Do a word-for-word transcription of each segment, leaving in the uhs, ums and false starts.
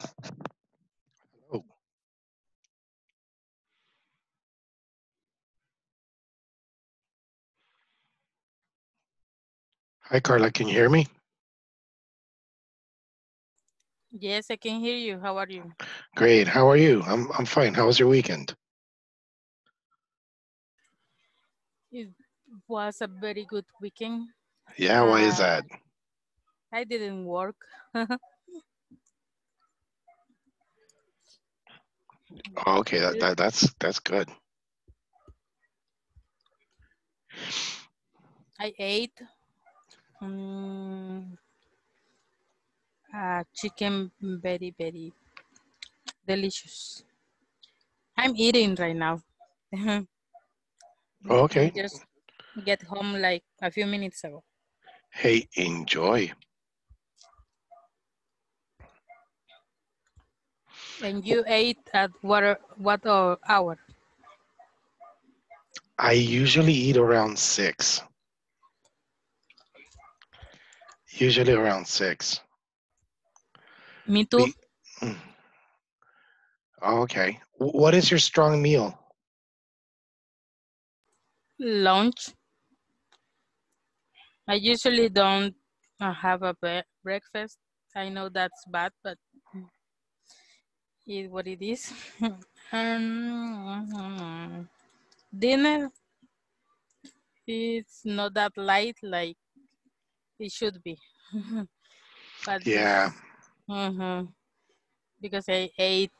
Hello. Hi, Carla, can you hear me? Yes, I can hear you. How are you? Great. How are you? I'm I'm fine. How was your weekend? It was a very good weekend. Yeah, why uh, is that? I didn't work. Okay, that, that that's that's good. I ate um, uh, chicken, very very delicious. I'm eating right now. Okay. I just get home like a few minutes ago. Hey, enjoy. And you ate at what, what hour? I usually eat around six. Usually around six. Me too. Be okay. What is your strong meal? Lunch. I usually don't have a breakfast. I know that's bad, but is what it is. um, dinner, it's not that light like it should be. But yeah. Mm-hmm, because I ate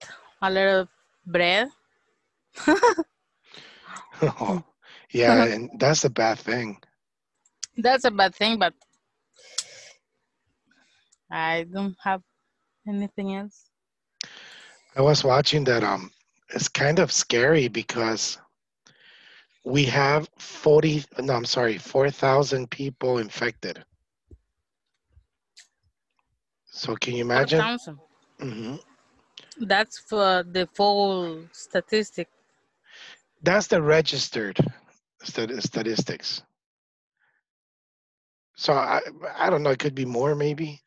a lot of bread. Oh, yeah, and that's a bad thing. That's a bad thing, but I don't have anything else. I was watching that. Um, it's kind of scary because we have forty. No, I'm sorry, four thousand people infected. So can you imagine? four thousand. Mm-hmm. That's for the full statistic. That's the registered stat statistics. So I, I don't know. It could be more, maybe.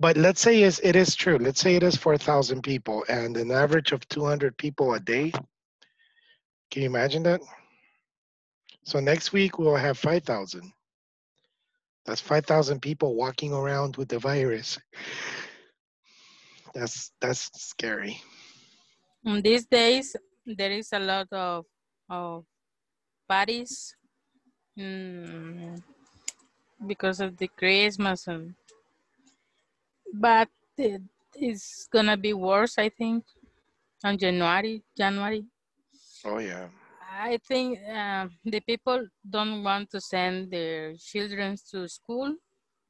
But let's say it is true. Let's say it is four thousand people and an average of two hundred people a day. Can you imagine that? So next week we'll have five thousand. That's five thousand people walking around with the virus. That's, that's scary. In these days, there is a lot of, of parties mm, because of the Christmas and but it, it's gonna be worse, I think, on January. January. Oh yeah. I think uh, the people don't want to send their children to school,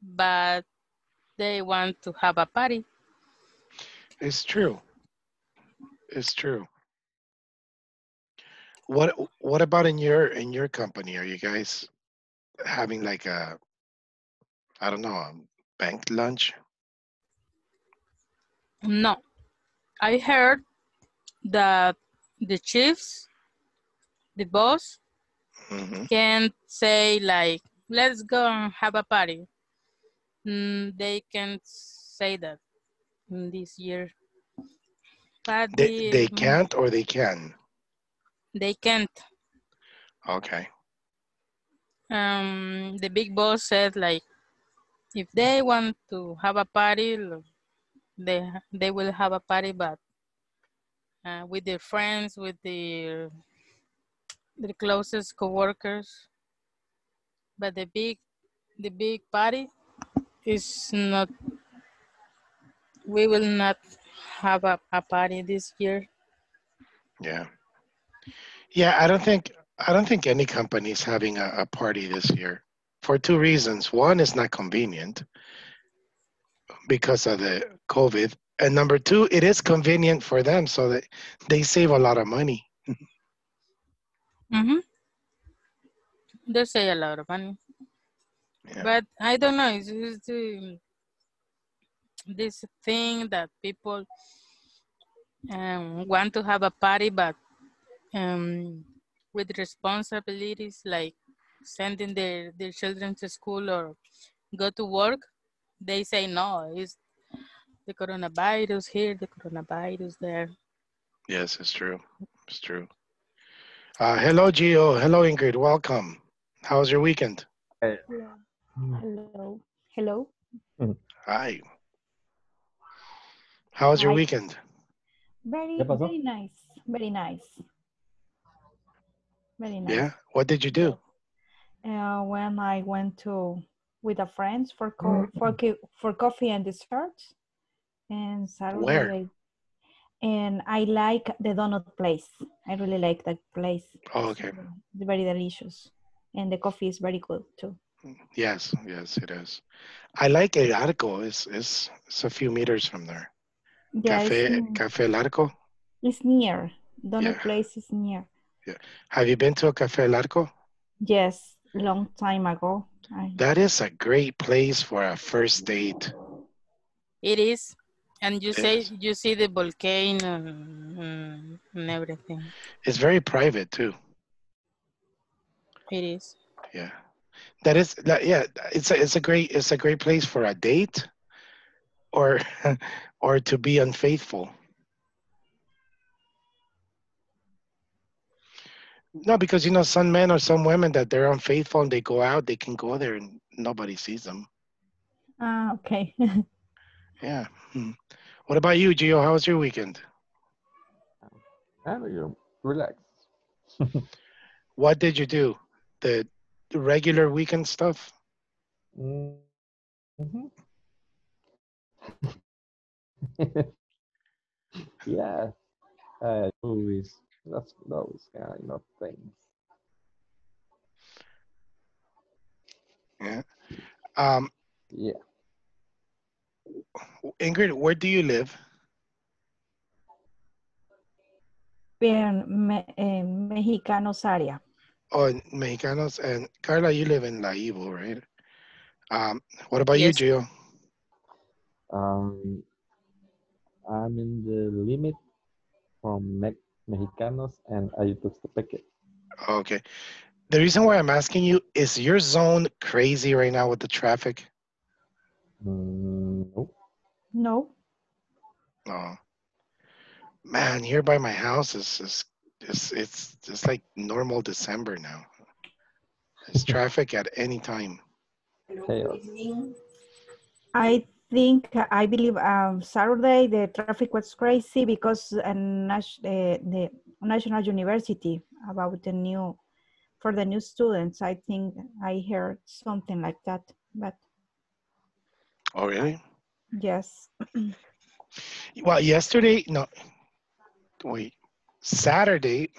but they want to have a party. It's true. It's true. What What about in your in your company? Are you guys having like a, I don't know, a bank lunch? No, I heard that the chiefs, the boss, mm-hmm. can say like, let's go and have a party. Mm, they can't say that this year. But they, the, they can't or they can? They can't. Okay. Um, the big boss said like, if they want to have a party, They they will have a party, but uh, with their friends, with their their closest coworkers. But the big the big party is not. We will not have a, a party this year. Yeah, yeah. I don't think I don't think any company is having a, a party this year for two reasons. One, it's not convenient because of the COVID, and number two, it is convenient for them, so that they save a lot of money. Mm-hmm. They save a lot of money, yeah. But I don't know. It's just um, this thing that people um, want to have a party, but um, with responsibilities like sending their their children to school or go to work. They say no. It's The coronavirus here, the coronavirus there. Yes, it's true. It's true. Uh, hello, Gio. Hello, Ingrid. Welcome. How was your weekend? Hey. Hello. Hello. Hi. How was your weekend? Very, very nice. Very nice. Very nice. Yeah. What did you do? Uh, when I went to with a friend for co for for coffee and dessert, and Saturday. Where? And I like the donut place. I really like that place. Oh, okay. It's very delicious, and the coffee is very good too. Yes, yes, it is. I like El Arco. It's it's, it's a few meters from there. Yeah, Café Café El Arco. It's near. Donut yeah. place is near. Yeah. Have you been to a Café El Arco? Yes, long time ago. I... That is a great place for a first date. It is. And you say yes. you see the volcano and everything. It's very private too. It is. Yeah, that is. Yeah, it's a it's a great it's a great place for a date, or or to be unfaithful. No, because you know some men or some women that they're unfaithful and they go out, they can go there and nobody sees them. Ah, uh, okay. Yeah. What about you, Gio? How was your weekend? I'm relaxed. What did you do? The regular weekend stuff? Mm-hmm. Yeah. Uh, movies. That's those kind of things. Yeah. Um, yeah. Ingrid, where do you live? In Me in Mexicanos area. Oh, in Mexicanos. And Carla, you live in La Evo, right? Um, what about yes. you, Gio? Um, I'm in the limit from Me Mexicanos and Ayutthaya. Okay. The reason why I'm asking you, is your zone crazy right now with the traffic? No. No. Oh. Man, here by my house is is it's it's just like normal December now. It's traffic at any time. Hello. I think I believe um, Saturday the traffic was crazy because uh, the, the National University about the new for the new students. I think I heard something like that, but. Oh, really? Yes. Well, yesterday, no, wait, Saturday,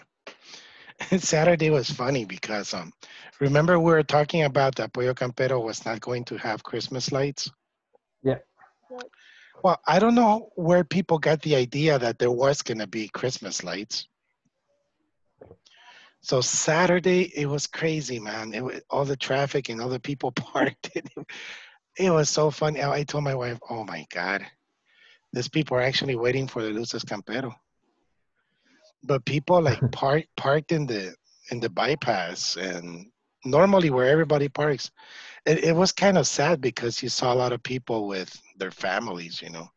Saturday was funny because, um, remember we were talking about that Pollo Campero was not going to have Christmas lights? Yeah. Well, I don't know where people got the idea that there was going to be Christmas lights. So Saturday, it was crazy, man. It was, all the traffic and all the people parked it. It was so funny. I told my wife, oh my God, these people are actually waiting for the Luces Campero. But people like park, parked in the in the bypass and normally where everybody parks. It, it was kind of sad because you saw a lot of people with their families, you know.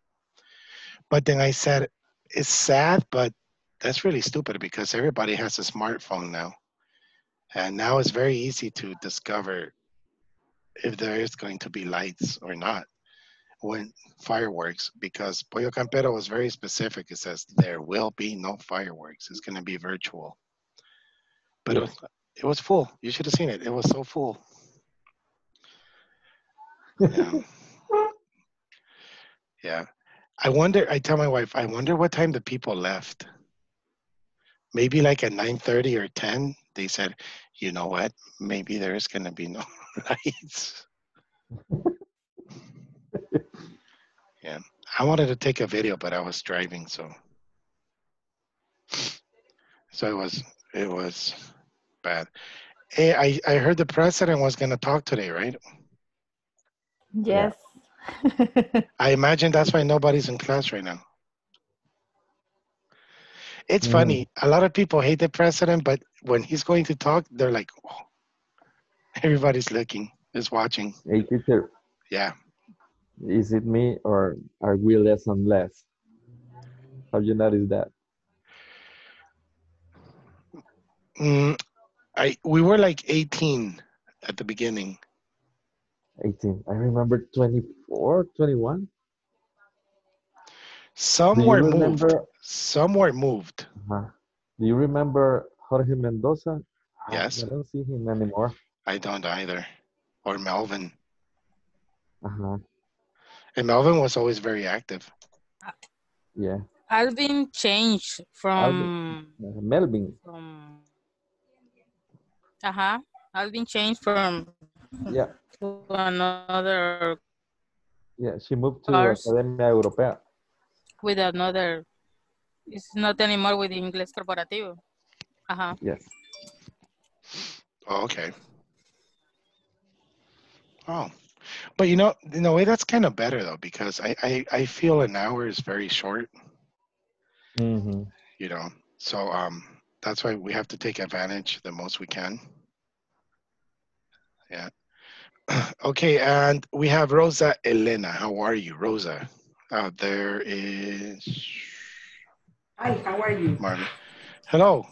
But then I said, it's sad, but that's really stupid because everybody has a smartphone now. And now it's very easy to discover if there is going to be lights or not when fireworks, because Pollo Campero was very specific. It says there will be no fireworks. It's going to be virtual. But yeah. it, was, it was full. You should have seen it. It was so full. Yeah. Yeah. I wonder, I tell my wife, I wonder what time the people left. Maybe like at nine thirty or ten, they said, you know what? Maybe there is going to be no lights. Yeah. I wanted to take a video, but I was driving, so. So it was, it was bad. Hey, I, I heard the president was going to talk today, right? Yes. Yeah. I imagine that's why nobody's in class right now. It's mm. funny. A lot of people hate the president, but when he's going to talk, they're like, oh. Everybody's looking, is watching. Hey, teacher. Yeah. Is it me or are we less and less? Have you noticed that? Mm, I we were like eighteen at the beginning. eighteen. I remember twenty-four, twenty-one. Some were moved. Some were moved. Uh-huh. Do you remember Jorge Mendoza? Yes. I don't see him anymore. I don't either. Or Melvin. Uh-huh. And Melvin was always very active. Yeah. Alvin changed from... Alvin. Uh, Melvin. From, uh-huh. Alvin changed from... Yeah. To another... Yeah, she moved to Academia Europea. With another... It's not anymore with Inglés Corporativo. Uh-huh. Yes. Oh, okay. Oh. But you know, in a way that's kind of better though, because I, I, I feel an hour is very short, mm-hmm. you know, so um, that's why we have to take advantage the most we can. Yeah. Okay. And we have Rosa Elena. How are you, Rosa? Uh, there is. Hi, how are you? Marvin. Hello,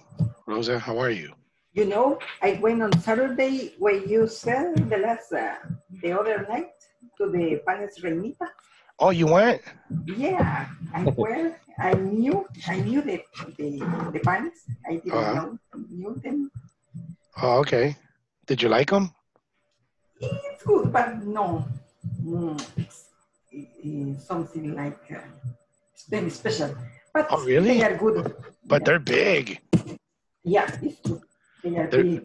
Rosa. How are you? You know, I went on Saturday when you said the last, uh, the other night to the Panes Reinita. Oh, you went? Yeah, I went. I knew, I knew the, the, the Panes. I didn't uh-huh. know, knew them. Oh, okay. Did you like them? It's good, but no. Mm, it's, it's something like, uh, it's very special. But oh, really? They are good. But yeah. They're big. Yeah, it's good. They're,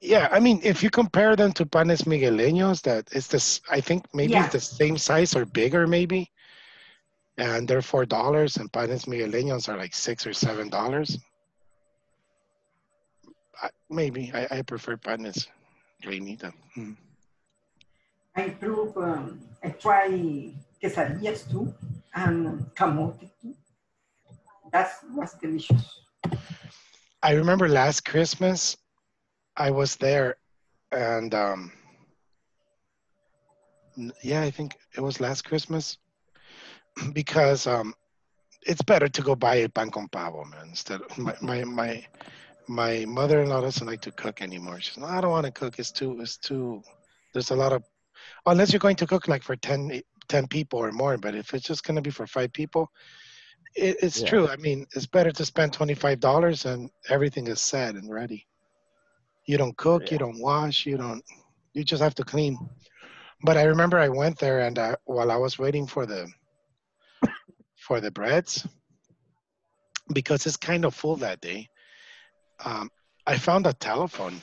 yeah, I mean, if you compare them to Panes Miguelenos, that it's this, I think maybe yeah. it's the same size or bigger maybe, and they're four dollars, and Panes Miguelenos are like six or seven dollars. I, maybe, I, I prefer Panes Reinita. Hmm. I prove, um, I try quesadillas too, and camote too. That was delicious. I remember last Christmas, I was there, and um, yeah, I think it was last Christmas, because um, it's better to go buy a pan con pavo, man. Instead, my my my, my mother-in-law doesn't like to cook anymore. She's like, no, I don't want to cook. It's too it's too. There's a lot of, unless you're going to cook like for ten, ten people or more. But if it's just gonna be for five people. It, it's yeah. true. I mean, it's better to spend twenty-five dollars and everything is set and ready. You don't cook, yeah. you don't wash, you don't, you just have to clean. But I remember I went there and I, while I was waiting for the, for the breads, because it's kind of full that day, um, I found a telephone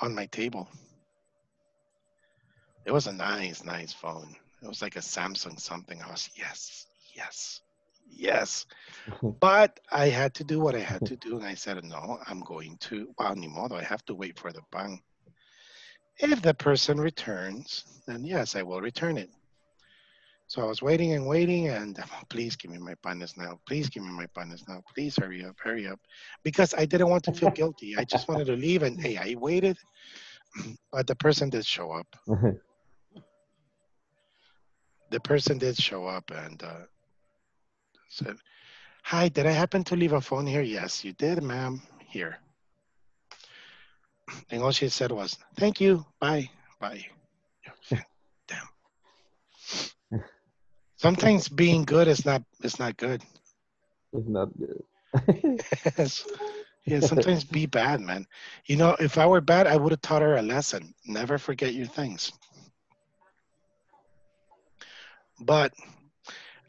on my table. It was a nice, nice phone. It was like a Samsung something. I was, yes, yes. Yes, but I had to do what I had to do, and I said, no, I'm going to, well, ni modo, I have to wait for the pan. If the person returns, then yes, I will return it. So I was waiting and waiting, and oh, please give me my panes now. Please give me my panes now. Please hurry up, hurry up. Because I didn't want to feel guilty. I just wanted to leave, and hey, I waited, but the person did show up. The person did show up, and... Uh, said, hi, did I happen to leave a phone here? Yes, you did, ma'am, here. And all she said was, thank you, bye, bye. Damn. Sometimes being good is not, it's not good. It's not good. Yes. Yeah, sometimes be bad, man. You know, if I were bad, I would have taught her a lesson. Never forget your things. But,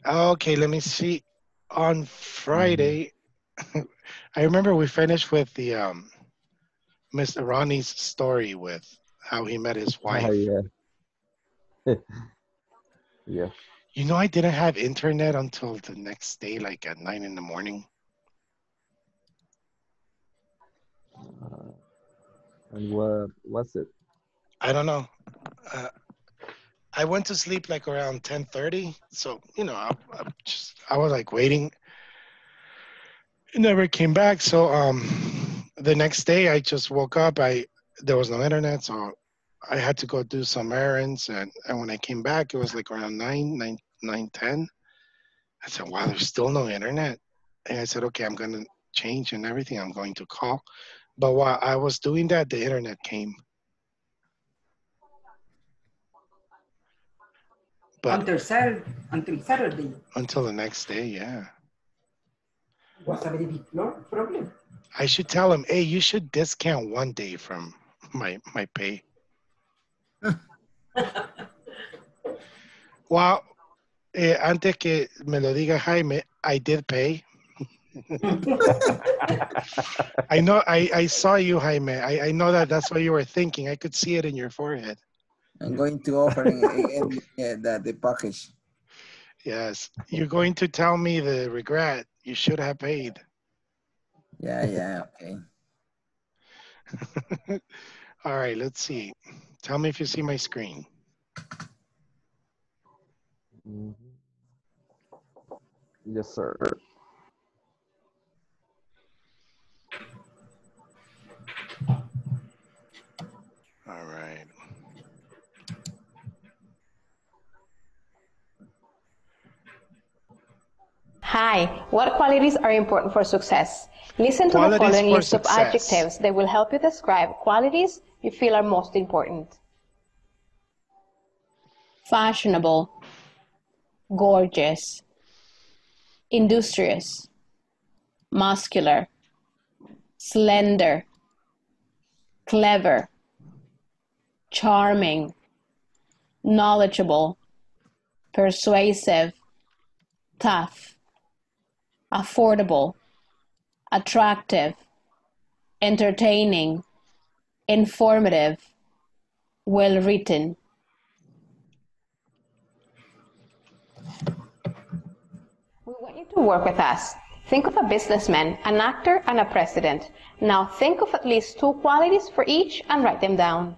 okay, let me see. On Friday, I remember we finished with the um, Mister Ronnie's story with how he met his wife. Oh, yeah. Yeah. You know, I didn't have internet until the next day, like at nine in the morning. Uh, and what was it? I don't know. Uh, I went to sleep like around ten thirty. So, you know, I, I, just, I was like waiting. It never came back. So um, the next day I just woke up. I There was no internet. So I had to go do some errands, and, and when I came back, it was like around nine, nine, nine ten. I said, wow, there's still no internet. And I said, okay, I'm going to change and everything. I'm going to call. But while I was doing that, the internet came. But until Saturday, until Saturday. Until the next day, yeah. Was a very big problem. I should tell him, hey, you should discount one day from my my pay. Well, eh, antes que me lo diga Jaime, I did pay. I know, I, I saw you, Jaime. I, I know that that's what you were thinking. I could see it in your forehead. I'm going to offer the, the, the package. Yes. You're going to tell me the regret. You should have paid. Yeah, yeah, okay. All right, let's see. Tell me if you see my screen. Mm-hmm. Yes, sir. All right. Hi, what qualities are important for success? Listen to the following list of adjectives that will help you describe qualities you feel are most important. Fashionable, gorgeous, industrious, muscular, slender, clever, charming, knowledgeable, persuasive, tough, affordable, attractive, entertaining, informative, well-written. We want you to work with us. Think of a businessman, an actor, and a president. Now think of at least two qualities for each and write them down.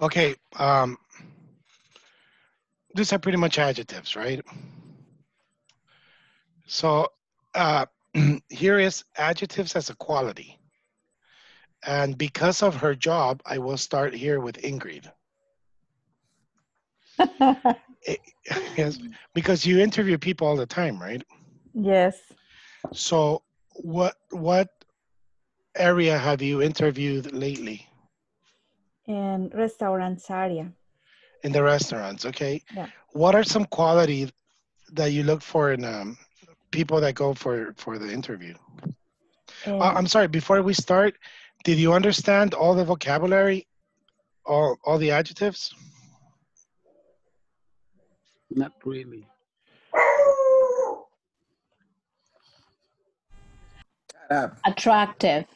Okay, um, these are pretty much adjectives, right? So uh, here is adjectives as a quality. And because of her job, I will start here with Ingrid. it, yes, because you interview people all the time, right? Yes. So what, what area have you interviewed lately? In restaurants area. In the restaurants, okay. Yeah. What are some qualities that you look for in um, people that go for, for the interview? Um, uh, I'm sorry, before we start, did you understand all the vocabulary, all, all the adjectives? Not really. Attractive,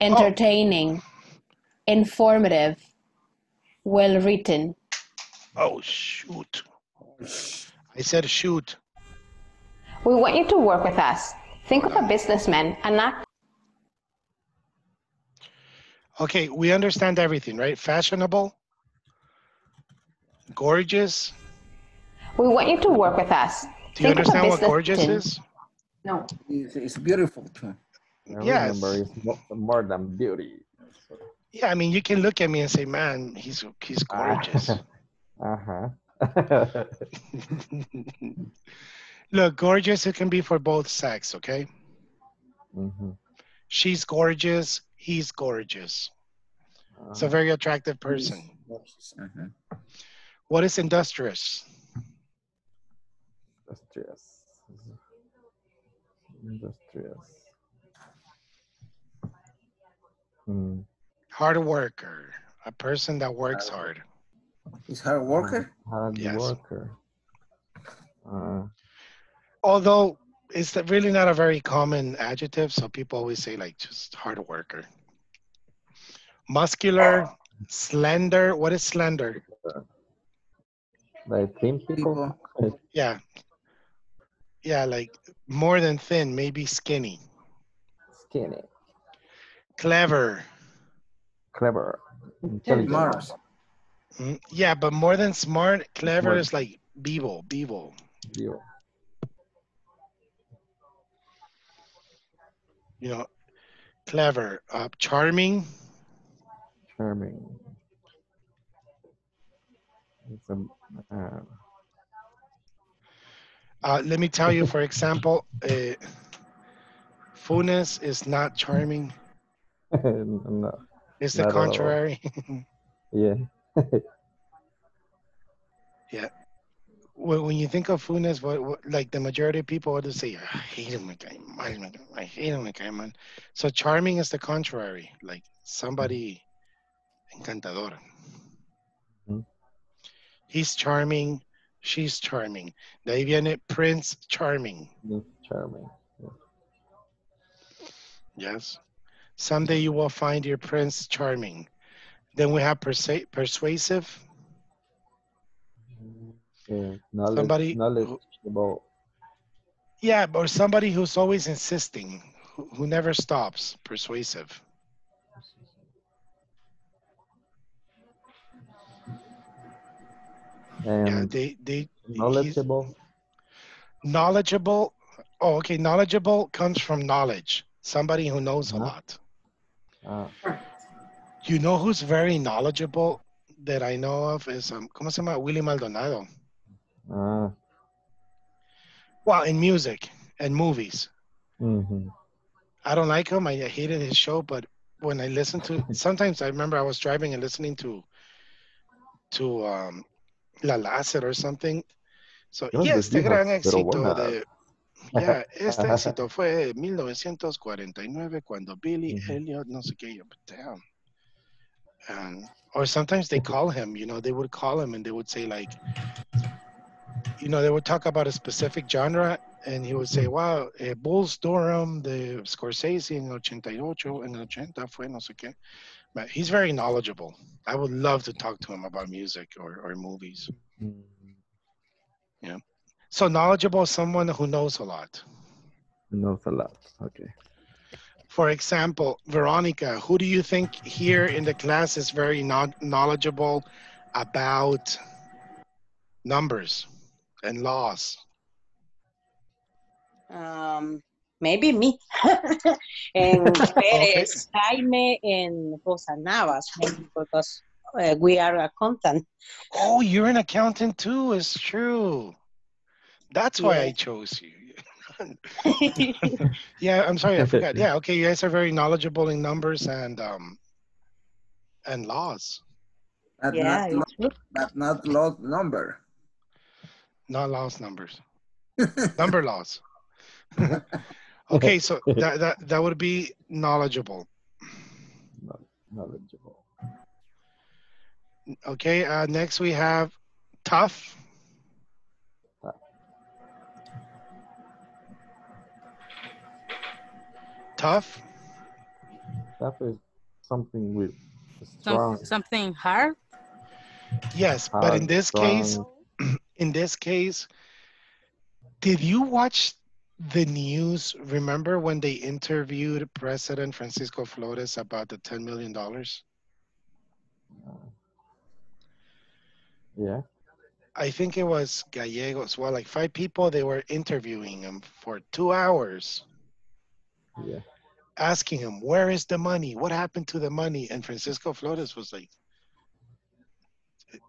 entertaining. Oh. Informative, well written. Oh, shoot. I said shoot. We want you to work with us. Think of a businessman, an actor. Okay, we understand everything, right? Fashionable, gorgeous. We want you to work with us. Do you understand what gorgeous is? No. It's, it's beautiful. Yes. Remember, it's more than beauty. Yeah, I mean, you can look at me and say, man, he's, he's gorgeous. Uh-huh. Look, gorgeous, it can be for both sex, okay? Mm-hmm. She's gorgeous. He's gorgeous. Uh-huh. It's a very attractive person. Uh-huh. What is industrious? Industrious. Industrious. Mm. Hard worker, a person that works hard. He's hard worker? Hard yes. worker. Uh, Although it's really not a very common adjective, so people always say like just hard worker. Muscular, uh, slender. What is slender? Like thin people? Yeah. Yeah, like more than thin, maybe skinny. Skinny. Clever. Clever. Smart. Mm, yeah, but more than smart, clever smart. Is like vivo, vivo. Vivo. you know, clever, uh, charming. Charming. It's a, uh, uh, let me tell you, for example, uh, Funes is not charming. No, it's the contrary. Yeah. Yeah. Well, when you think of Funes, what, what, like the majority of people would say, I hate him, man. I hate him, man. So charming is the contrary, like somebody encantador. Mm-hmm. He's charming, she's charming. De ahí viene Prince Charming. Prince Charming. Yeah. Yes. Someday you will find your Prince Charming. Then we have persu persuasive. Yeah, knowledge, somebody knowledgeable. Yeah, or somebody who's always insisting, who, who never stops. Persuasive. And yeah, they they knowledgeable. Knowledgeable. Oh, okay. Knowledgeable comes from knowledge. Somebody who knows uh-huh. a lot. Uh-huh. You know who's very knowledgeable that I know of is um, ¿cómo se llama? Willy Maldonado. Uh, well, in music and movies. Mm-hmm. I don't like him. I hated his show, but when I listened to, sometimes I remember I was driving and listening to to um, La Láser or something. So, yeah, este gran éxito de, yeah, este éxito fue mil novecientos cuarenta y nueve cuando Billy mm-hmm. Elliot, no sé qué, but damn. And, or sometimes they call him, you know, they would call him and they would say like, you know, they would talk about a specific genre and he would say, wow, eh, Bulls Durham de Scorsese en ochenta y ocho, en ochenta fue no sé qué. But he's very knowledgeable. I would love to talk to him about music or, or movies. Yeah. So knowledgeable is someone who knows a lot. Knows a lot, okay. For example, Veronica, who do you think here in the class is very knowledgeable about numbers and laws? Um, maybe me. And Perez, okay. Jaime, and Rosa Navas, maybe because uh, we are accountant. Oh, you're an accountant too, it's true. That's why yeah. I chose you. Yeah, I'm sorry, I forgot. Yeah, okay, you guys are very knowledgeable in numbers and um and laws. But yeah, not lo but not laws number. Not laws numbers. Number laws. Okay, so that, that that would be knowledgeable. Knowledgeable. Okay, uh, next we have tough. Tough. Tough is something with strong. Something hard. Yes, hard, but in this strong. case, in this case, did you watch the news? Remember when they interviewed President Francisco Flores about the ten million dollars? Uh, yeah. I think it was Gallegos. Well, like five people, they were interviewing him for two hours. Yeah. Asking him, where is the money? What happened to the money? And Francisco Flores was like,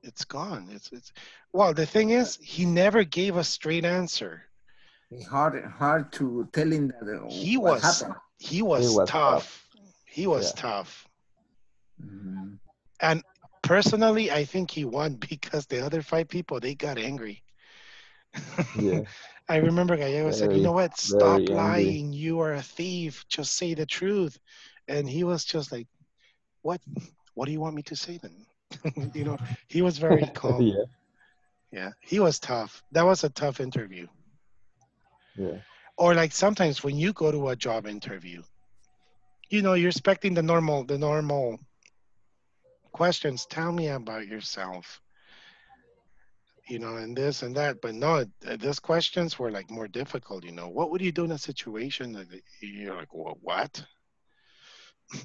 it's gone. It's it's. Well, the thing is, he never gave a straight answer. It's hard, hard to tell him that uh, he, what was, he was. He was tough. tough. He was yeah. tough. Mm-hmm. And personally, I think he won because the other five people, they got angry. Yeah. I remember Gallego said, you know what, stop lying, you are a thief, just say the truth. And he was just like, what, what do you want me to say then? You know, he was very calm. Yeah. Yeah, he was tough. That was a tough interview. Yeah. Or like sometimes when you go to a job interview, you know, you're expecting the normal, the normal questions, tell me about yourself. You know, and this and that, but no, these questions were like more difficult, you know. What would you do in a situation that you're like, well, what?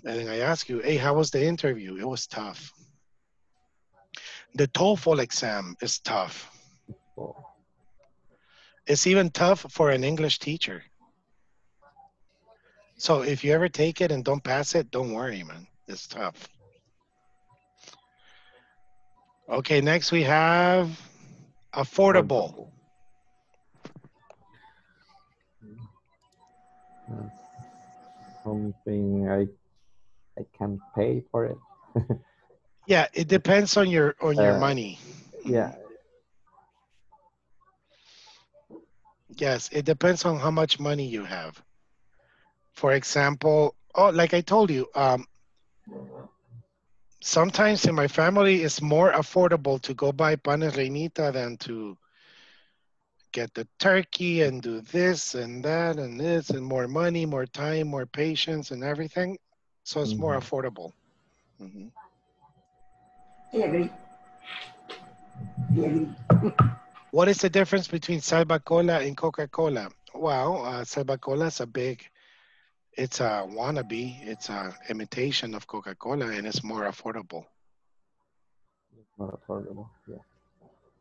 And then I ask you, hey, how was the interview? It was tough. The TOEFL exam is tough. Oh. It's even tough for an English teacher. So if you ever take it and don't pass it, don't worry, man. It's tough. Okay, next we have affordable. That's something I I can pay for it. Yeah, it depends on your on your uh, money. Yeah. Yes, it depends on how much money you have. For example, oh, like I told you, um, sometimes in my family, it's more affordable to go buy Panes Reinita than to get the turkey and do this and that and this and more money, more time, more patience and everything. So it's mm-hmm. more affordable. Mm-hmm. I agree. I agree. What is the difference between Salva-Cola and Coca-Cola? Well, uh, Salva-Cola is a big, it's a wannabe, it's an imitation of Coca-Cola, and it's more affordable. More affordable, yeah.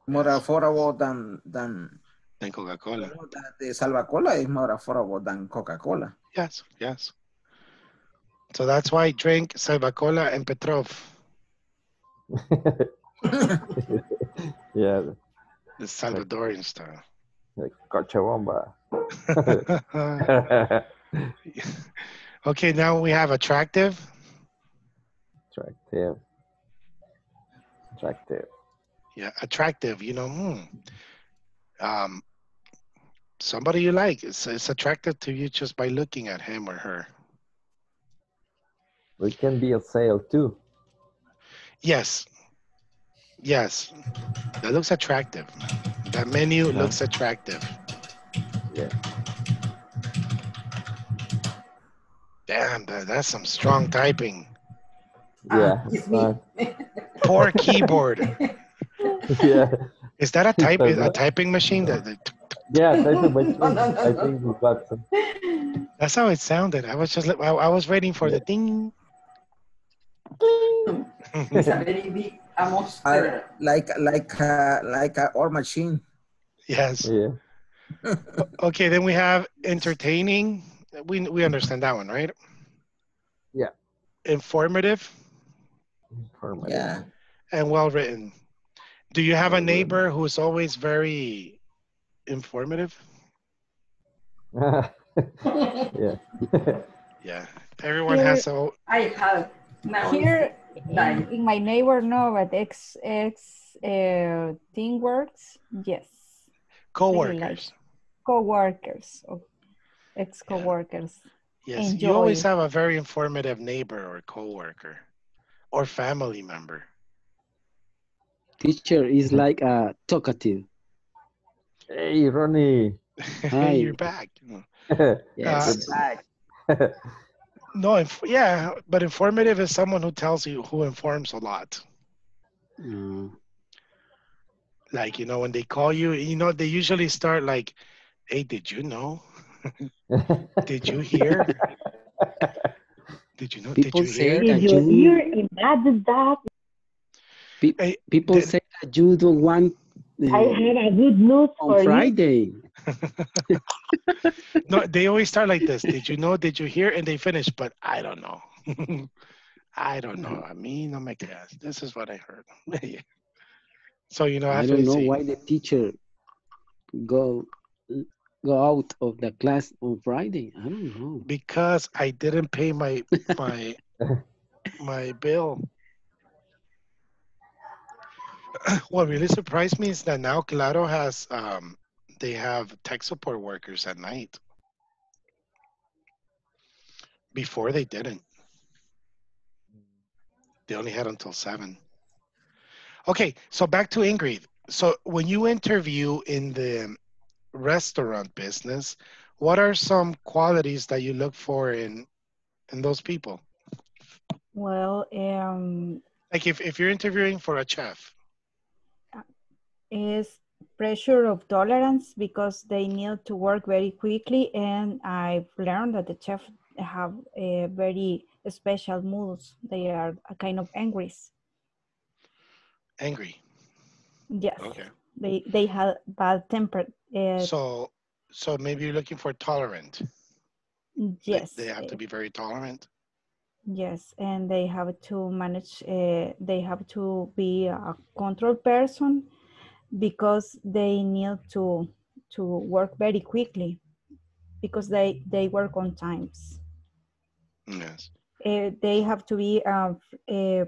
More affordable than... than than Coca-Cola. Salva-Cola is more affordable than Coca-Cola. Yes, yes. So that's why I drink Salva-Cola and Petrov. Yeah. The Salvadorian style. Like Cochabamba. Okay, now we have attractive. Attractive. Attractive. Yeah, attractive, you know, hmm. Um, somebody you like, it's, it's attractive to you just by looking at him or her. It can be a sale too. Yes. Yes. That looks attractive. That menu yeah. looks attractive. Yeah. Damn, that, that's some strong typing. Yeah. Uh, poor keyboard. Yeah. Is that a type a typing machine? That, that yeah, typing machine. No, no, no, I think we got some. That's how it sounded. I was just I, I was waiting for yeah. the ding. It's a very big almost uh, like like uh, like an old machine. Yes. Yeah. Okay, then we have entertaining. We we understand that one, right? Yeah. Informative. Informative. Yeah. And well written. Do you have a neighbor who is always very informative? Yeah. Yeah. Everyone here, has a. I have. Now here in, in my neighbor, no, but ex ex uh, team works, yes. Coworkers. Really like coworkers, oh, ex coworkers. Yeah. Yes, enjoy. You always have a very informative neighbor or coworker, or family member. Teacher is like a talkative. Hey, Ronnie. Hey, you're back. Yes, uh, back. No, inf yeah, but informative is someone who tells you, who informs a lot. Mm. Like, you know, when they call you, you know, they usually start like, hey, did you know? Did you hear? Did you know? People did you hear? Did you hear? Imagine that. Pe I, people the, say that you don't want. Uh, I had a good news for you. Friday. No, they always start like this. Did you know? Did you hear? And they finish, but I don't know. I don't know. I mean, no me creas. This is what I heard. So you know, I don't know see. why the teacher go go out of the class on Friday. I don't know. Because I didn't pay my my my bill. What really surprised me is that now Claro has um, they have tech support workers at night. Before they didn't. They only had until seven. Okay, so back to Ingrid. So when you interview in the restaurant business, what are some qualities that you look for in in those people? Well, um, like if, if you're interviewing for a chef. Is pressure of tolerance, because they need to work very quickly, and I've learned that the chefs have a very special moods. They are a kind of angry. Angry? Yes. Okay. They, they have bad temper. Uh, so, so maybe you're looking for tolerant. Yes. They, they have to be very tolerant. Yes, and they have to manage, uh, they have to be a control person because they need to to work very quickly because they, they work on times. Yes. Uh, they have to be, uh, uh,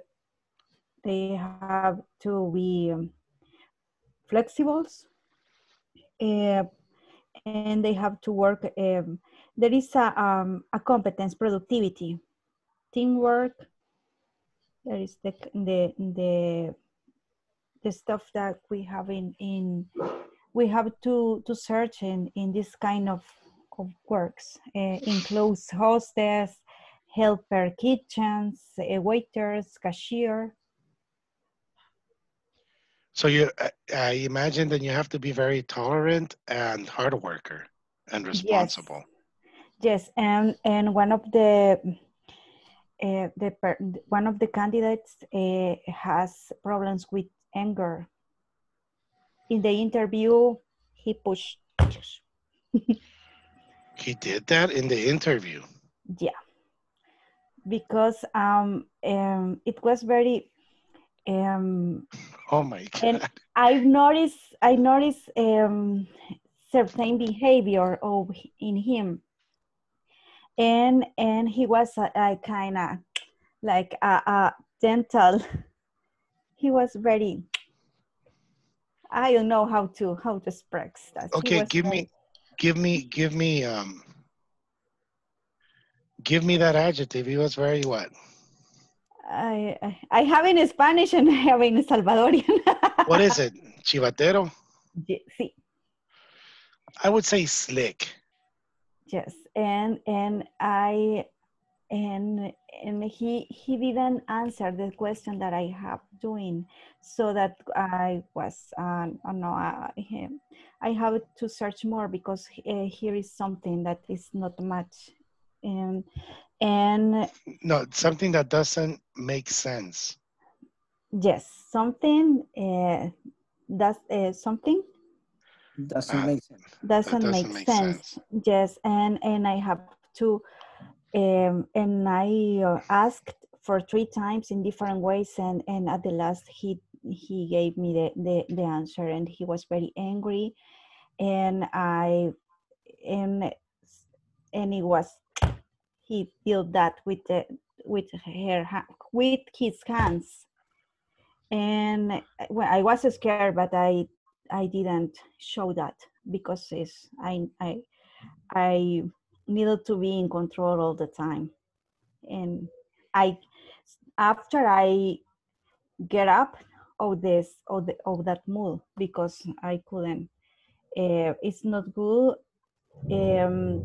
they have to be um, flexible uh, and they have to work. Um, there is a, um, a competence, productivity, teamwork. There is the, the, the, the stuff that we have in, in we have to, to search in, in this kind of, of works, uh, includes hostess, helper kitchens, uh, waiters, cashier. So you, uh, I imagine that you have to be very tolerant and hard worker and responsible. Yes, yes. And, and one of the, uh, the per one of the candidates uh, has problems with anger. In the interview, he pushed. He did that in the interview? Yeah. Because um, um, it was very... Um, oh my God. And I've noticed, I noticed um, certain behavior of, in him. And and he was a, a kind of like a, a dental. He was very... I don't know how to, how to express that. Okay, give very, me... Give me, give me, um, give me that adjective. He was very what? I, I, I have in Spanish and I have in Salvadorian. What is it? Chivatero? Sí. I would say slick. Yes, and and I, and and he he didn't answer the question that I have doing, so that I was uh, oh no uh, him. I have to search more because uh, here is something that is not much, and and no something that doesn't make sense. Yes, something uh, that's uh, something doesn't uh, make sense. Doesn't, doesn't make, make sense. sense. Yes, and and I have to. Um, and I uh, asked for three times in different ways, and, and at the last he he gave me the, the, the answer, and he was very angry, and I and and it was he did that with the, with her with his hands, and well, I was scared, but I I didn't show that because it's, I I I. needed to be in control all the time. And I, after I get up of this, of, the, of that mood, because I couldn't, uh, it's not good um,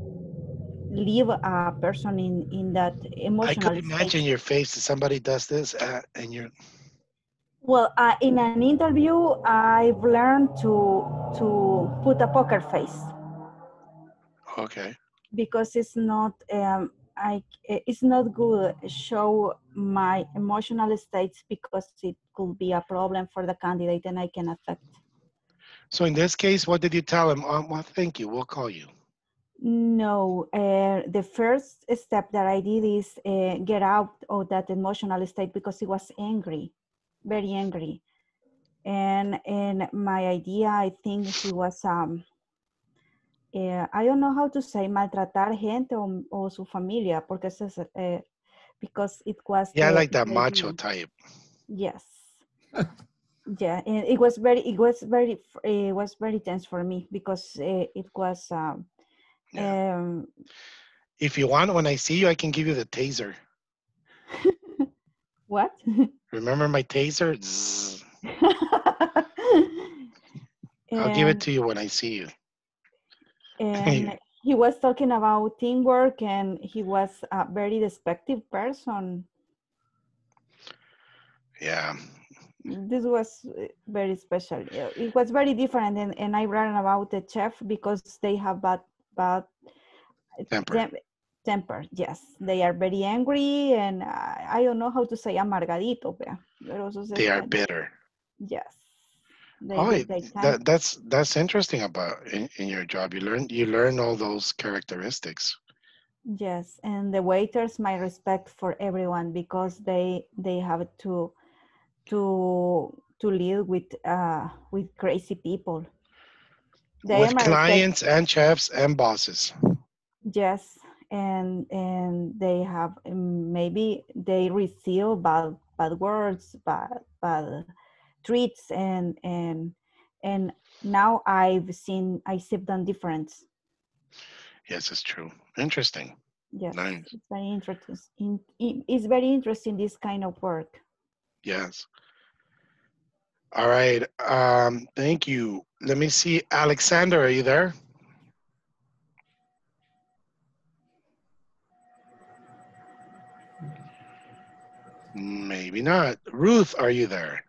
leave a person in, in that emotional I could imagine state. Your face if somebody does this uh, and you're... Well, uh, in an interview, I've learned to, to put a poker face. Okay. Because it's not, um, I, it's not good show my emotional states because it could be a problem for the candidate and I can affect. So in this case, what did you tell him? Um, well, thank you, we'll call you. No, uh, the first step that I did is uh, get out of that emotional state because he was angry, very angry. And, and my idea, I think he was, um, Uh, I don't know how to say maltratar gente o, o su familia porque eso es, uh, because it was yeah the, like that the, macho type. Yes. Yeah, and it was very it was very it was very tense for me because uh, it was um, yeah. um if you want, when I see you I can give you the taser. What? Remember my taser? I'll give it to you when I see you. And he was talking about teamwork, and he was a very deceptive person. Yeah. This was very special. It was very different, and, and I learned about the chef because they have bad, bad temper. Tem temper, yes. They are very angry, and I, I don't know how to say amargadito. Pero eso they are bitter. Yes. They, oh, they, they that, that's that's interesting about in, in your job. You learn you learn all those characteristics. Yes, and the waiters, my respect for everyone, because they they have to to to live with uh with crazy people. They with clients respect. And chefs and bosses. Yes, and and they have maybe they receive bad bad words, bad bad treats, and and and now I've seen I see them difference. Yes, it's true. Interesting. Yes, nice. It's very interesting. It's very interesting, this kind of work. Yes. All right. Um, thank you. Let me see. Alexander, are you there? Maybe not. Ruth, are you there?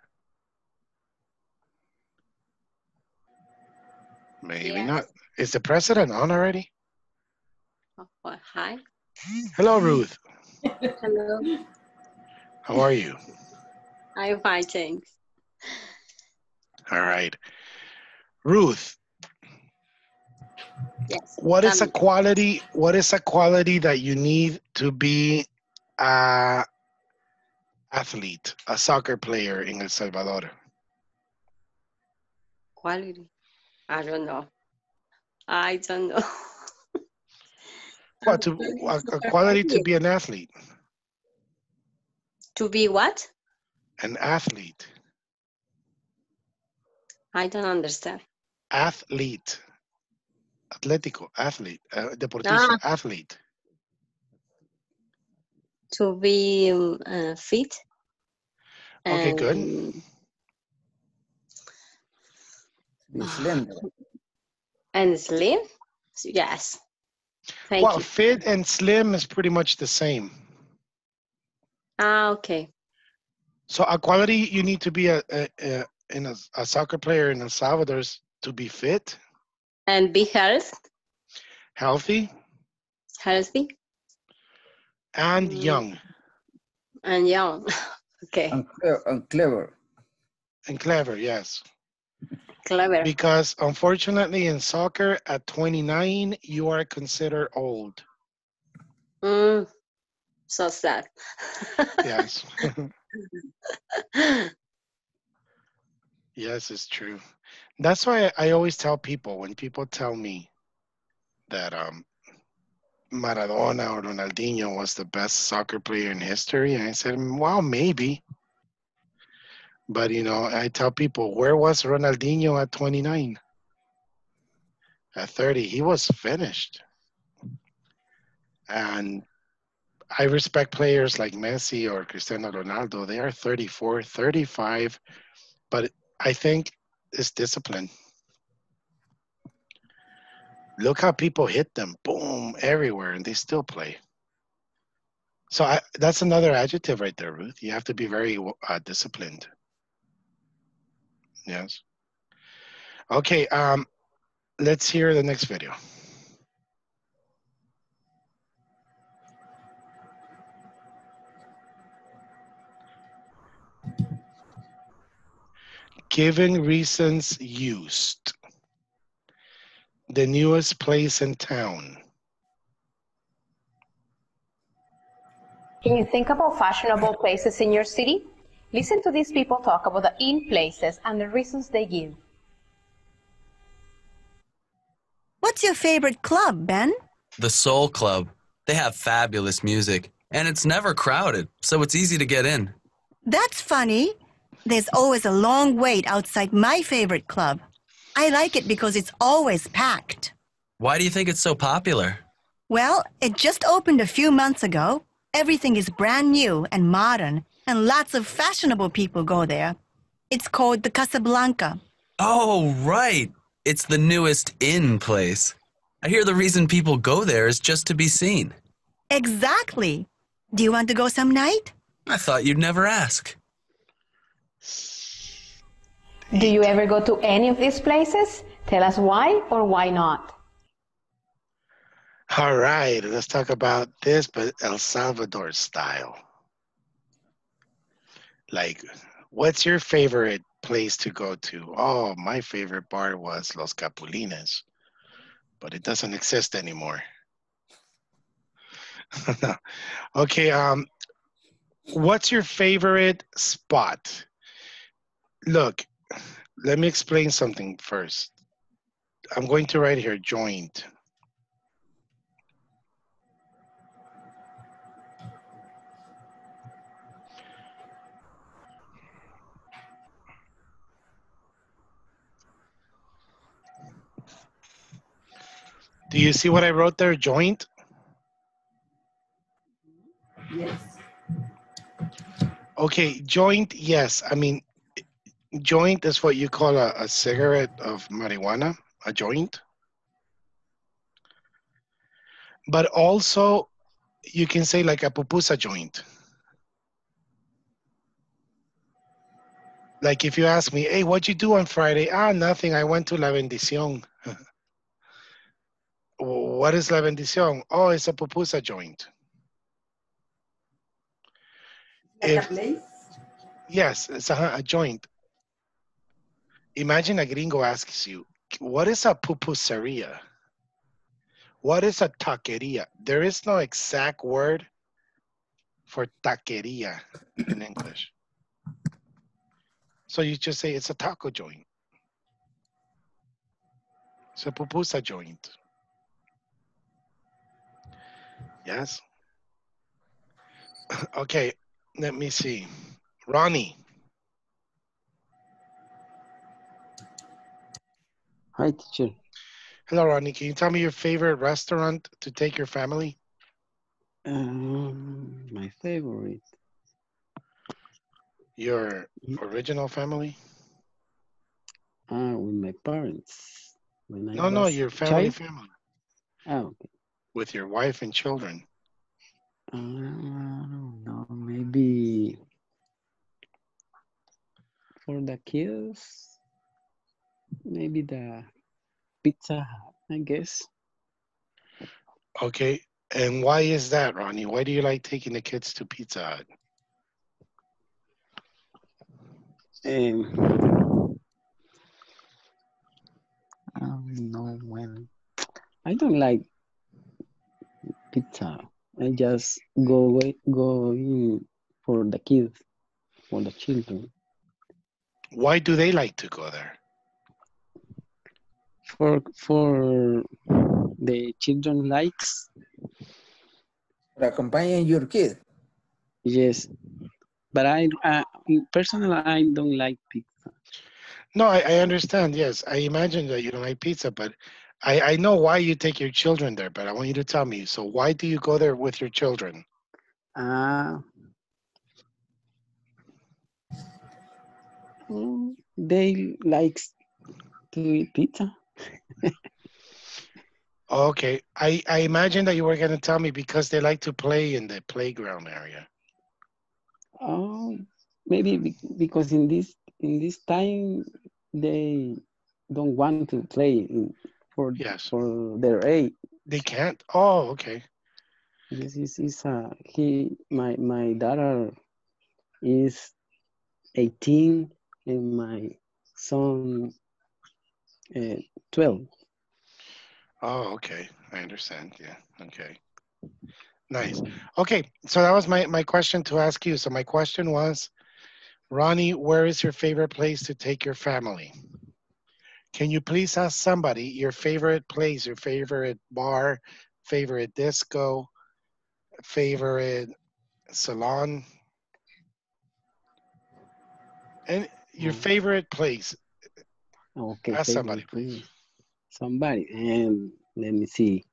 Maybe yes. not. Is the president on already? Oh, hi. Hello, Ruth. Hello. How are you? I'm fine, thanks. All right. Ruth. Yes. What um, is a quality, what is a quality that you need to be an athlete, a soccer player in El Salvador? Quality? I don't know. I don't know. What, to, a quality to be an athlete. To be what? An athlete. I don't understand. Athlete. Atlético, athlete. Uh, Deportivo, ah. athlete. To be um, uh, fit. Okay, um, good. Be slender. And slim? Yes. Thank well, you. Fit and slim is pretty much the same. Ah, okay. So a quality you need to be a, a, a, in a, a soccer player in El Salvador is to be fit. And be health. Healthy. Healthy. And mm. young. And young. Okay. And, and clever. And clever, yes. Clever. Because unfortunately in soccer at twenty-nine you are considered old. Mm, so sad. Yes. Yes, it's true. That's why I always tell people when people tell me that um, Maradona or Ronaldinho was the best soccer player in history, and I said, well, maybe. But, you know, I tell people, where was Ronaldinho at twenty-nine? At thirty, he was finished. And I respect players like Messi or Cristiano Ronaldo. They are thirty-four, thirty-five, but I think it's discipline. Look how people hit them, boom, everywhere, and they still play. So I, that's another adjective right there, Ruth. You have to be very uh, disciplined. Yes. Okay, um, let's hear the next video. Giving reasons used. The newest place in town. Can you think about fashionable places in your city? Listen to these people talk about the in places and the reasons they give. What's your favorite club, Ben? The Soul Club. They have fabulous music, and it's never crowded, so it's easy to get in. That's funny. There's always a long wait outside my favorite club. I like it because it's always packed. Why do you think it's so popular? Well, it just opened a few months ago. Everything is brand new and modern. And lots of fashionable people go there. It's called the Casablanca. Oh, right. It's the newest in place. I hear the reason people go there is just to be seen. Exactly. Do you want to go some night? I thought you'd never ask. Do you ever go to any of these places? Tell us why or why not. All right. Let's talk about this, but El Salvador style. Like, what's your favorite place to go to? Oh, my favorite bar was Los Capulines, but it doesn't exist anymore. No. Okay. Um, what's your favorite spot? Look, let me explain something first. I'm going to write here, joint. Do you see what I wrote there, joint? Yes. Okay, joint, yes. I mean, joint is what you call a, a cigarette of marijuana, a joint. But also, you can say like a pupusa joint. Like if you ask me, hey, what'd you do on Friday? Ah, nothing, I went to La Bendición. What is La Bendición? Oh, it's a pupusa joint. Like if, a place? Yes, it's a, a joint. Imagine a gringo asks you, what is a pupuseria? What is a taqueria? There is no exact word for taqueria in English. So you just say it's a taco joint. It's a pupusa joint. Yes. Okay, let me see. Ronnie. Hi, teacher. Hello, Ronnie. Can you tell me your favorite restaurant to take your family? Um, my favorite. Your original family? Uh, with my parents. When I no, no, your family child? family. Oh, okay. With your wife and children? Uh, I don't know, maybe for the kids, maybe the Pizza Hut, I guess. Okay, and why is that, Ronnie? Why do you like taking the kids to Pizza Hut? Um, I don't know when. I don't like pizza. I just go go in for the kids, for the children. Why do they like to go there? For for the children likes. For accompanying your kid. Yes, but I uh, personally I don't like pizza. No, I, I understand. Yes, I imagine that you don't like pizza, but. I, I know why you take your children there, but I want you to tell me. So why do you go there with your children? Uh, they like to eat pizza. Okay. I, I imagine that you were going to tell me because they like to play in the playground area. Oh, maybe because in this, in this time, they don't want to play in For, yes. for their age. They can't? Oh, okay. This is, is uh, he, my, my daughter is eighteen and my son uh, twelve. Oh, okay. I understand. Yeah. Okay. Nice. Okay. So that was my, my question to ask you. So my question was, Ronnie, where is your favorite place to take your family? Can you please ask somebody your favorite place, your favorite bar, favorite disco, favorite salon, and your favorite place? Okay, ask somebody, please. Somebody, and let me see.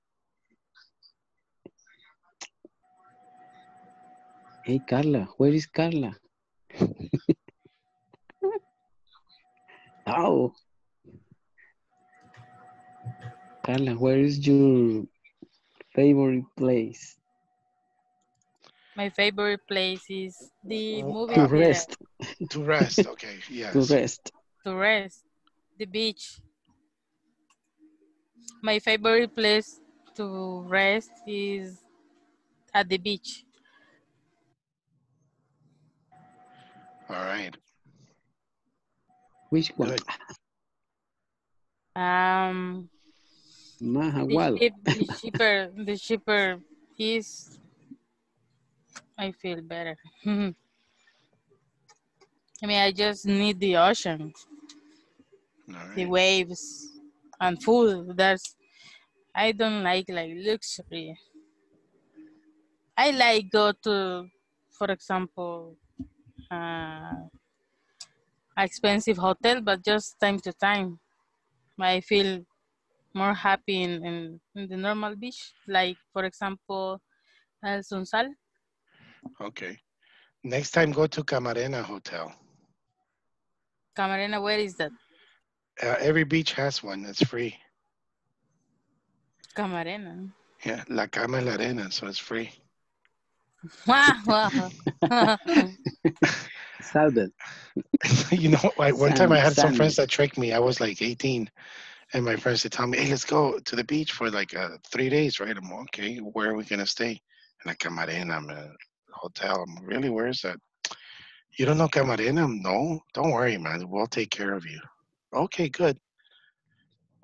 Hey, Carla, where is Carla? Oh. Carla, where is your favorite place? My favorite place is the movie theater. To rest. To rest, okay, yes. To rest. To rest, the beach. My favorite place to rest is at the beach. All right. Which one? Um... Maha, the, ship, the shipper, the shipper is I feel better. I mean, I just need the ocean, right. The waves, and food. That's I don't like like luxury. I like go to, for example, uh, expensive hotel, but just time to time. I feel more happy in, in, in the normal beach, like for example, El Sunsal. Okay. Next time, go to Camarena Hotel. Camarena, where is that? Uh, every beach has one. It's free. Camarena. Yeah, la cama es la arena, so it's free. Wow. Sounded. You know, like one time I had some friends that tricked me. I was like eighteen, and my friends would tell me, "Hey, let's go to the beach for like uh, three days, right?" I'm okay. Where are we gonna stay? La Camarena, I'm a hotel. I'm really, where is that? You don't know Camarena? No, don't worry, man. We'll take care of you. Okay, good.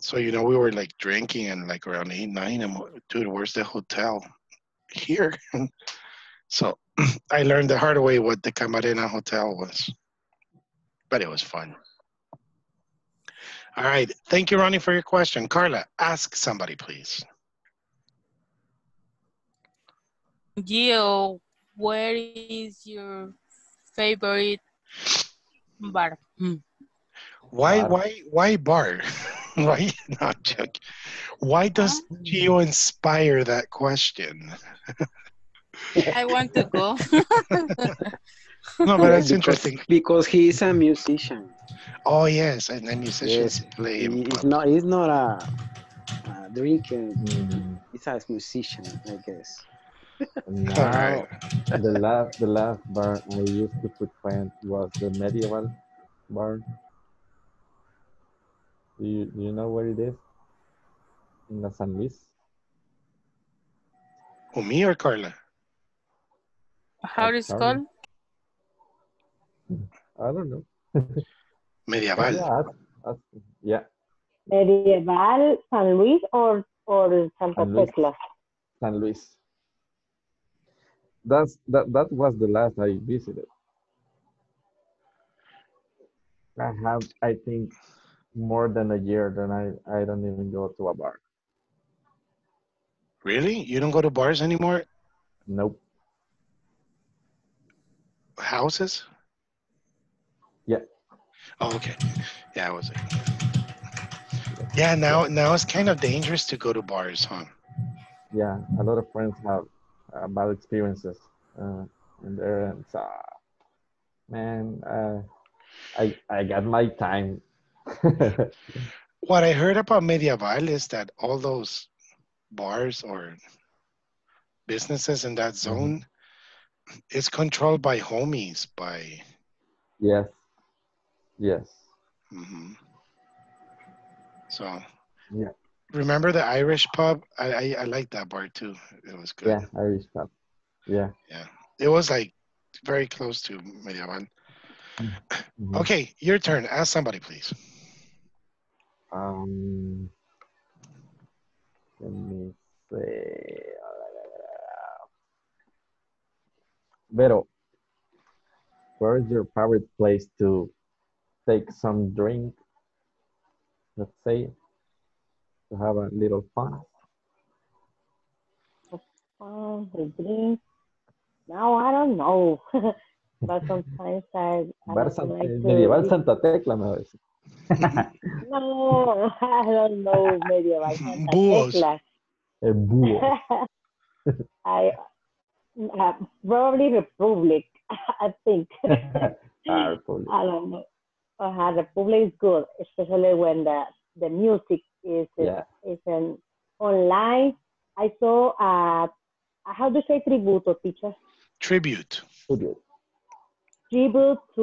So, you know, we were like drinking and like around eight, nine, and dude, where's the hotel? Here. So I learned the hard way what the Camarena Hotel was, but it was fun. All right. Thank you, Ronnie, for your question. Carla, ask somebody, please. Gio, where is your favorite bar? Why, bar. why, why bar? Why not joking? Why does Gio inspire that question? I want to go. No, but that's because, interesting. Because he is a musician. Oh yes, and then musicians yes. play. It's not. He's not a, a drinker. Mm-hmm. He's a musician, I guess. Now, all right. the last the last bar I used to frequent was the Medieval bar. Do you do you know where it is? In the San Luis. Oh, me or Carla? How is it called? I don't know. Medieval. Yeah, ask, ask, yeah. Medieval, San Luis, or or Santa Tecla. San Luis. That's that. That was the last I visited. I have, I think, more than a year. Then I, I don't even go to a bar. Really? You don't go to bars anymore? Nope. Houses? Yeah. Oh, okay. Yeah, I was like, yeah. Now, now it's kind of dangerous to go to bars, huh? Yeah, a lot of friends have. Uh, bad experiences uh, in there, and uh, man, uh, I I got my time. What I heard about Medieval is that all those bars or businesses in that zone mm-hmm. is controlled by homies. By yes, yes. Mm-hmm. So yeah. Remember the Irish pub? I, I I liked that bar too. It was good. Yeah, Irish pub. Yeah. Yeah. It was like very close to Medieval. Mm-hmm. Okay, your turn. Ask somebody, please. Um. Let me see. Vero, where is your favorite place to take some drink? Let's say. To have a little fun. Oh, the drink. Now I don't know, but sometimes I. I Bar Santa, like Medieval Santa Tecla, me parece. No, I don't know Medieval Santa Búhos. Tecla. El búho. I uh, probably Republic. I think. Ah, Republic. I don't know. Uh, Republic is good, especially when the the music. Is yeah. is an online. I saw uh how do you say tributo, teacher? Tribute. Tribute. Tribute to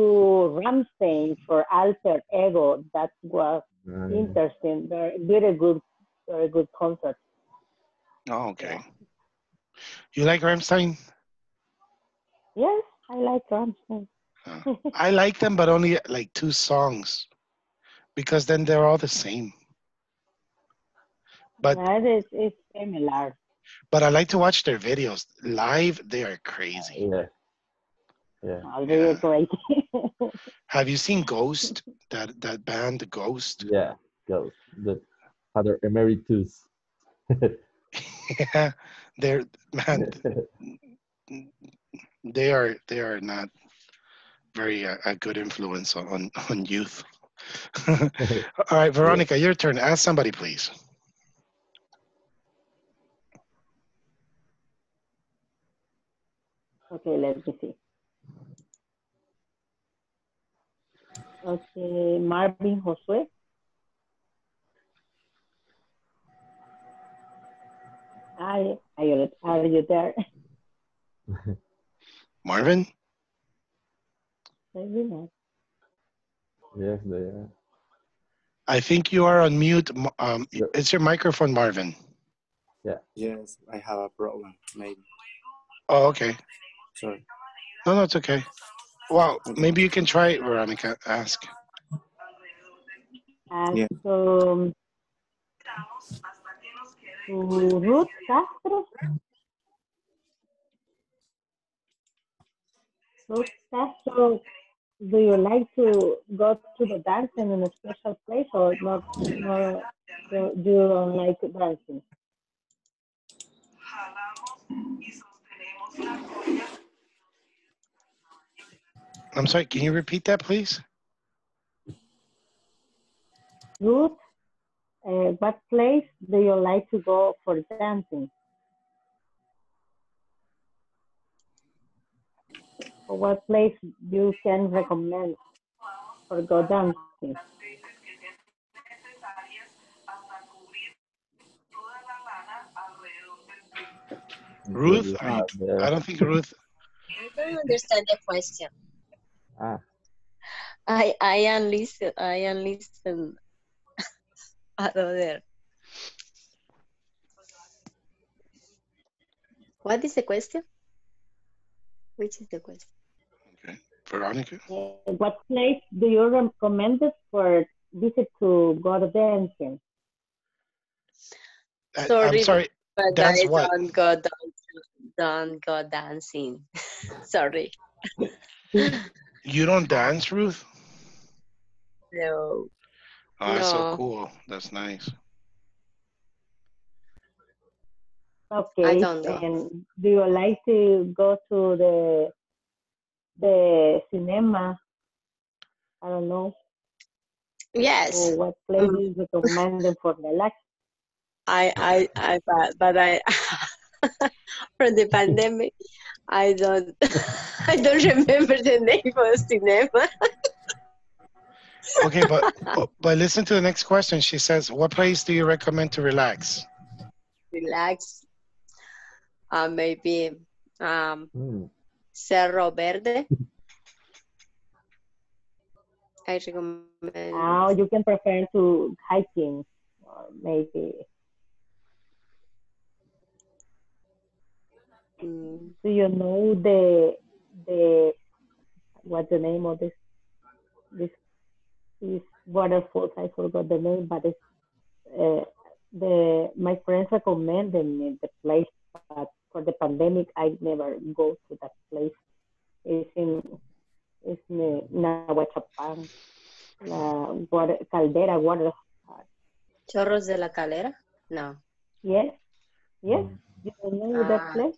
Rammstein for Alter Ego. That was mm. interesting. Very, very good, very good concert. Oh, okay. You like Rammstein? Yes, I like Rammstein. uh, I like them, but only like two songs, because then they're all the same. But that is, it's similar. But I like to watch their videos live. They are crazy. Yeah. Yeah. Oh, they were great. Have you seen Ghost? That that band, Ghost. Yeah, Ghost. The other emeritus. Yeah, they're man. They are they are not very uh, a good influence on on youth. All right, Veronica, your turn. Ask somebody, please. Okay, let me see. Okay, Marvin Josué. I, I, are you there? Marvin? Maybe not. Yes, they are. I think you are on mute. Um, yeah. It's your microphone, Marvin. Yeah. Yes, I have a problem, maybe. Oh, okay. Sorry. No, no, it's okay. Wow, well, maybe you can try it, Veronica. Ask. Uh, yeah. So, Ruth Castro. Ruth Castro, do you like to go to the dancing in a special place or not? No, do you don't like dancing? I'm sorry, can you repeat that, please? Ruth, uh, what place do you like to go for dancing? Or what place you can recommend for go dancing? Ruth, I, I don't think Ruth. I don't understand the question. Ah. I I am listen I am listen there. What is the question? Which is the question? Okay, Veronica. Uh, what place do you recommend for visit to go to dancing? I, sorry, I'm sorry. But dance I what? Don't go dancing. Don't go dancing. Sorry. You don't dance, Ruth? No. Oh, that's no. So cool. That's nice. Okay. I don't know. And do you like to go to the the cinema? I don't know. Yes. Or what place is recommended for the relax? I I I but, but I from the pandemic. I don't, I don't remember the name of the cinema. Okay, but but listen to the next question. She says, "What place do you recommend to relax?" Relax, uh, maybe um, mm. Cerro Verde. I recommend. Oh, you can prefer to hiking, or maybe. Do you know the the what's the name of this this is waterfall? I forgot the name, but it's uh, the my friends recommended me the place, but for the pandemic I never go to that place. It's in it's in Nahuachapan, la water, caldera water. Chorros de la Calera? No. Yes. Yes. Mm. You remember that place?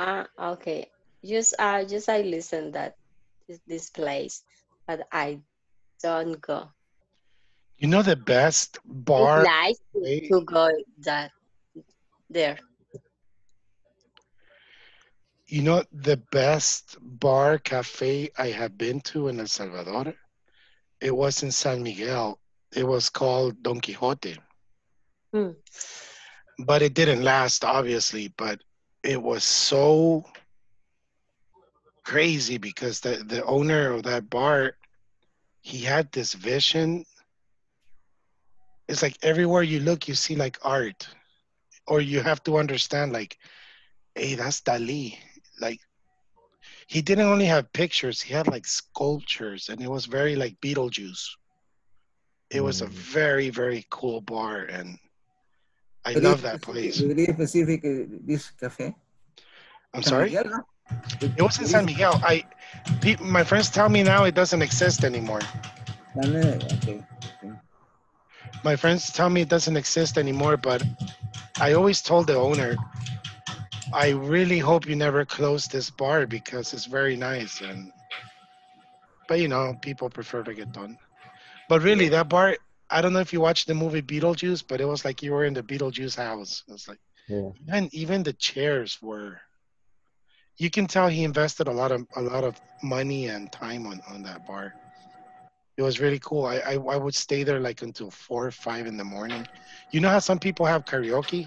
Ah, uh, okay. Just, uh, just I listen that this place, but I don't go. You know the best bar. I like to go that there. You know the best bar cafe I have been to in El Salvador. It was in San Miguel. It was called Don Quixote. Hmm. But it didn't last, obviously, but it was so crazy because the, the owner of that bar, he had this vision. It's like everywhere you look, you see like art, or you have to understand like, hey, that's Dalí. Like he didn't only have pictures, he had like sculptures, and it was very like Beetlejuice. It was a very, very cool bar, and I but love that place. Really specific, uh, this cafe. I'm San sorry? Miguel, no? It was in San Miguel. I, my friends tell me now it doesn't exist anymore. Okay. Okay. My friends tell me it doesn't exist anymore, but I always told the owner, I really hope you never close this bar because it's very nice. And But, you know, people prefer to get done. But really, that bar, I don't know if you watched the movie Beetlejuice, but it was like you were in the Beetlejuice house. It was like, yeah. And even the chairs were... You can tell he invested a lot of a lot of money and time on, on that bar. It was really cool. I, I I would stay there like until four or five in the morning. You know how some people have karaoke?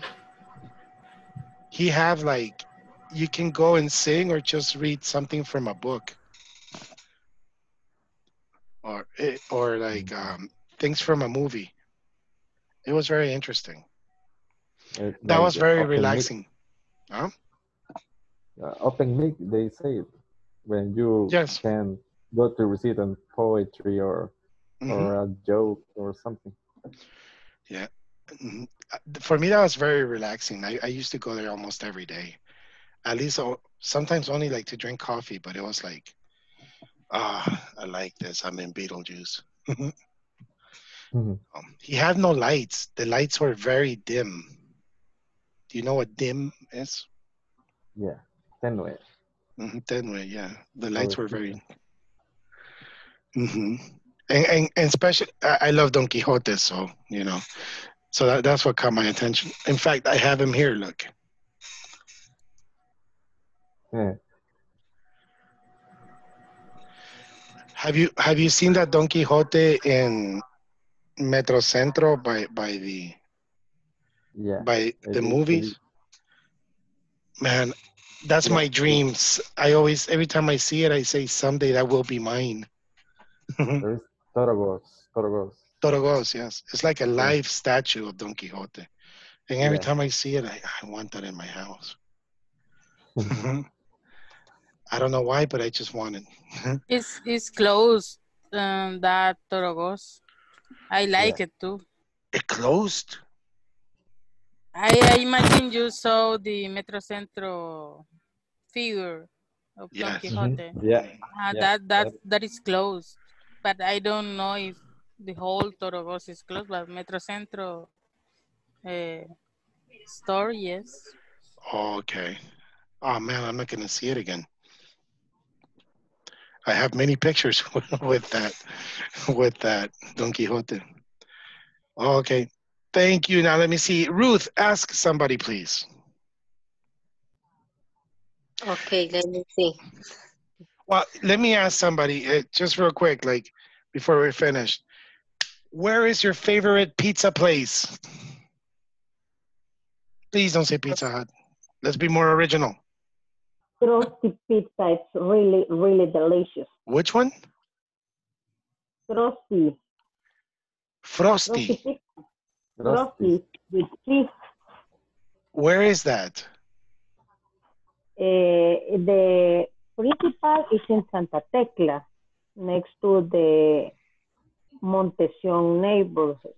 He have like, you can go and sing or just read something from a book. Or, or like um, things from a movie. It was very interesting. It, that was very relaxing. Huh? Uh, open mic, they say it, when you yes. can go to recite on poetry or mm-hmm. or a joke or something. Yeah, for me that was very relaxing. I, I used to go there almost every day, at least sometimes only like to drink coffee, but it was like, ah, oh, I like this. I'm in Beetlejuice. mm-hmm. um, he had no lights. The lights were very dim. Do you know what dim is? Yeah. Tenway. Mm-hmm, Tenway, yeah. The lights were very... Mm-hmm. And, and, and especially, I, I love Don Quixote, so, you know. So that, that's what caught my attention. In fact, I have him here, look. Yeah. Have you have you seen that Don Quixote in Metrocentro by, by the, yeah, by the movies? Man... That's my dreams. I always, every time I see it, I say someday that will be mine. There's Torogos, Torogos. Torogos, yes. It's like a live statue of Don Quixote. And every yeah. time I see it, I, I want that in my house. I don't know why, but I just want it. it's, it's closed, um, that Torogos. I like yeah. it too. It closed? I, I imagine you saw the Metrocentro figure of yes. Don Quixote. Mm-hmm. Yeah. Uh, yeah. That that that is closed, but I don't know if the whole Torogos is closed. But Metrocentro uh, store, yes. Oh, okay. Oh man, I'm not gonna see it again. I have many pictures with that, with that Don Quixote. Oh, okay. Thank you. Now let me see. Ruth, ask somebody, please. Okay, let me see. Well, let me ask somebody uh, just real quick, like before we're finished. Where is your favorite pizza place? Please don't say Pizza Hut. Let's be more original. Crusty pizza is really, really delicious. Which one? Crusty. Frosty. Frosty. Frosty with cheese. Where is that? Uh, the principal is in Santa Tecla, next to the Montesión neighborhood.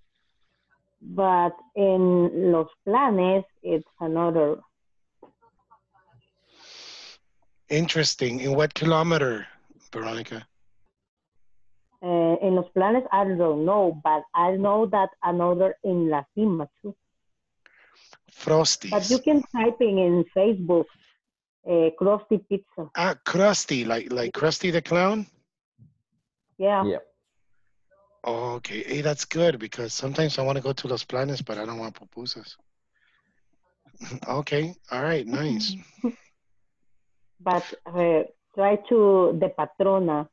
But in Los Planes, it's another. Interesting. In what kilometer, Veronica? Uh, in Los Planes, I don't know, but I know that another in La Cima too. Frosty. But you can type in, in Facebook, uh, Krusty Pizza. Ah, Krusty, like like Krusty the Clown? Yeah. Yeah. Oh, okay. Hey, that's good because sometimes I want to go to Los Planes, but I don't want pupusas. Okay. All right. Nice. But uh, try to the Patrona.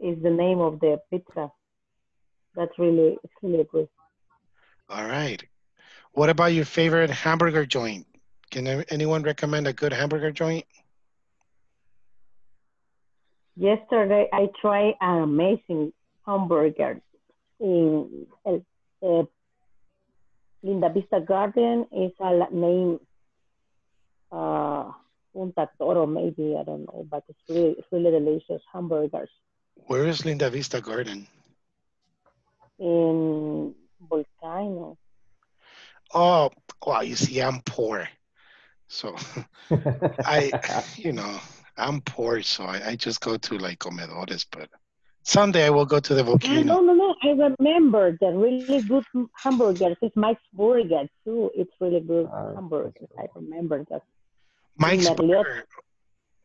Is the name of the pizza. That's really, it's really good. All right. What about your favorite hamburger joint? Can anyone recommend a good hamburger joint? Yesterday, I tried an amazing hamburger in El, uh, Linda Vista Garden. It's a name, uh, Punta Toro, maybe, I don't know, but it's really, it's really delicious hamburgers. Where is Linda Vista Garden? In Volcano. oh, well, you see, I'm poor. So I, you know, I'm poor. So I, I just go to like comedores, but someday I will go to the volcano. No, no, no. I remember that really good hamburgers. It's Mike's Burger too. It's really good uh, hamburgers. I remember that. Mike's Burger.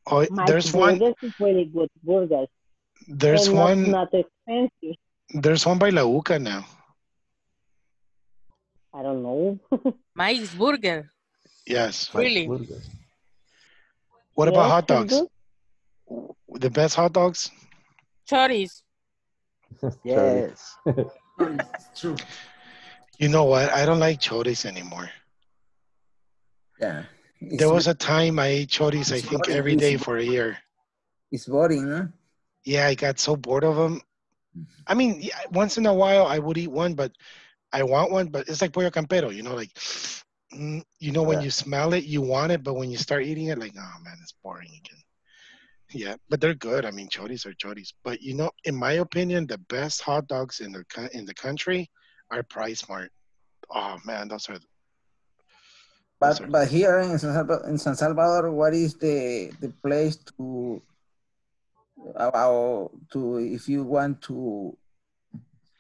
Oh, Mike's there's Burgers one. Is really good burgers. There's and one. Not, not expensive. There's one by La Uca now. I don't know. Mike's Burger. Yes. Really? Burgers. What yes, about hot dogs? The best hot dogs? Choris. Yes. True. You know what? I don't like choris anymore. Yeah. There was a time I ate choris, I think, boring. every day it's for a year. It's boring, huh? Yeah, I got so bored of them. I mean, once in a while I would eat one, but I want one, but it's like Pollo Campero, you know, like... You know, when yeah. you smell it, you want it, but when you start eating it, like, oh, man, it's boring again. Yeah, but they're good. I mean, choris are choris. But, you know, in my opinion, the best hot dogs in the in the country are Price Mart. Oh, man, those are... Those but, are but here in San, Salvador, in San Salvador, what is the the place to... Uh, to if you want to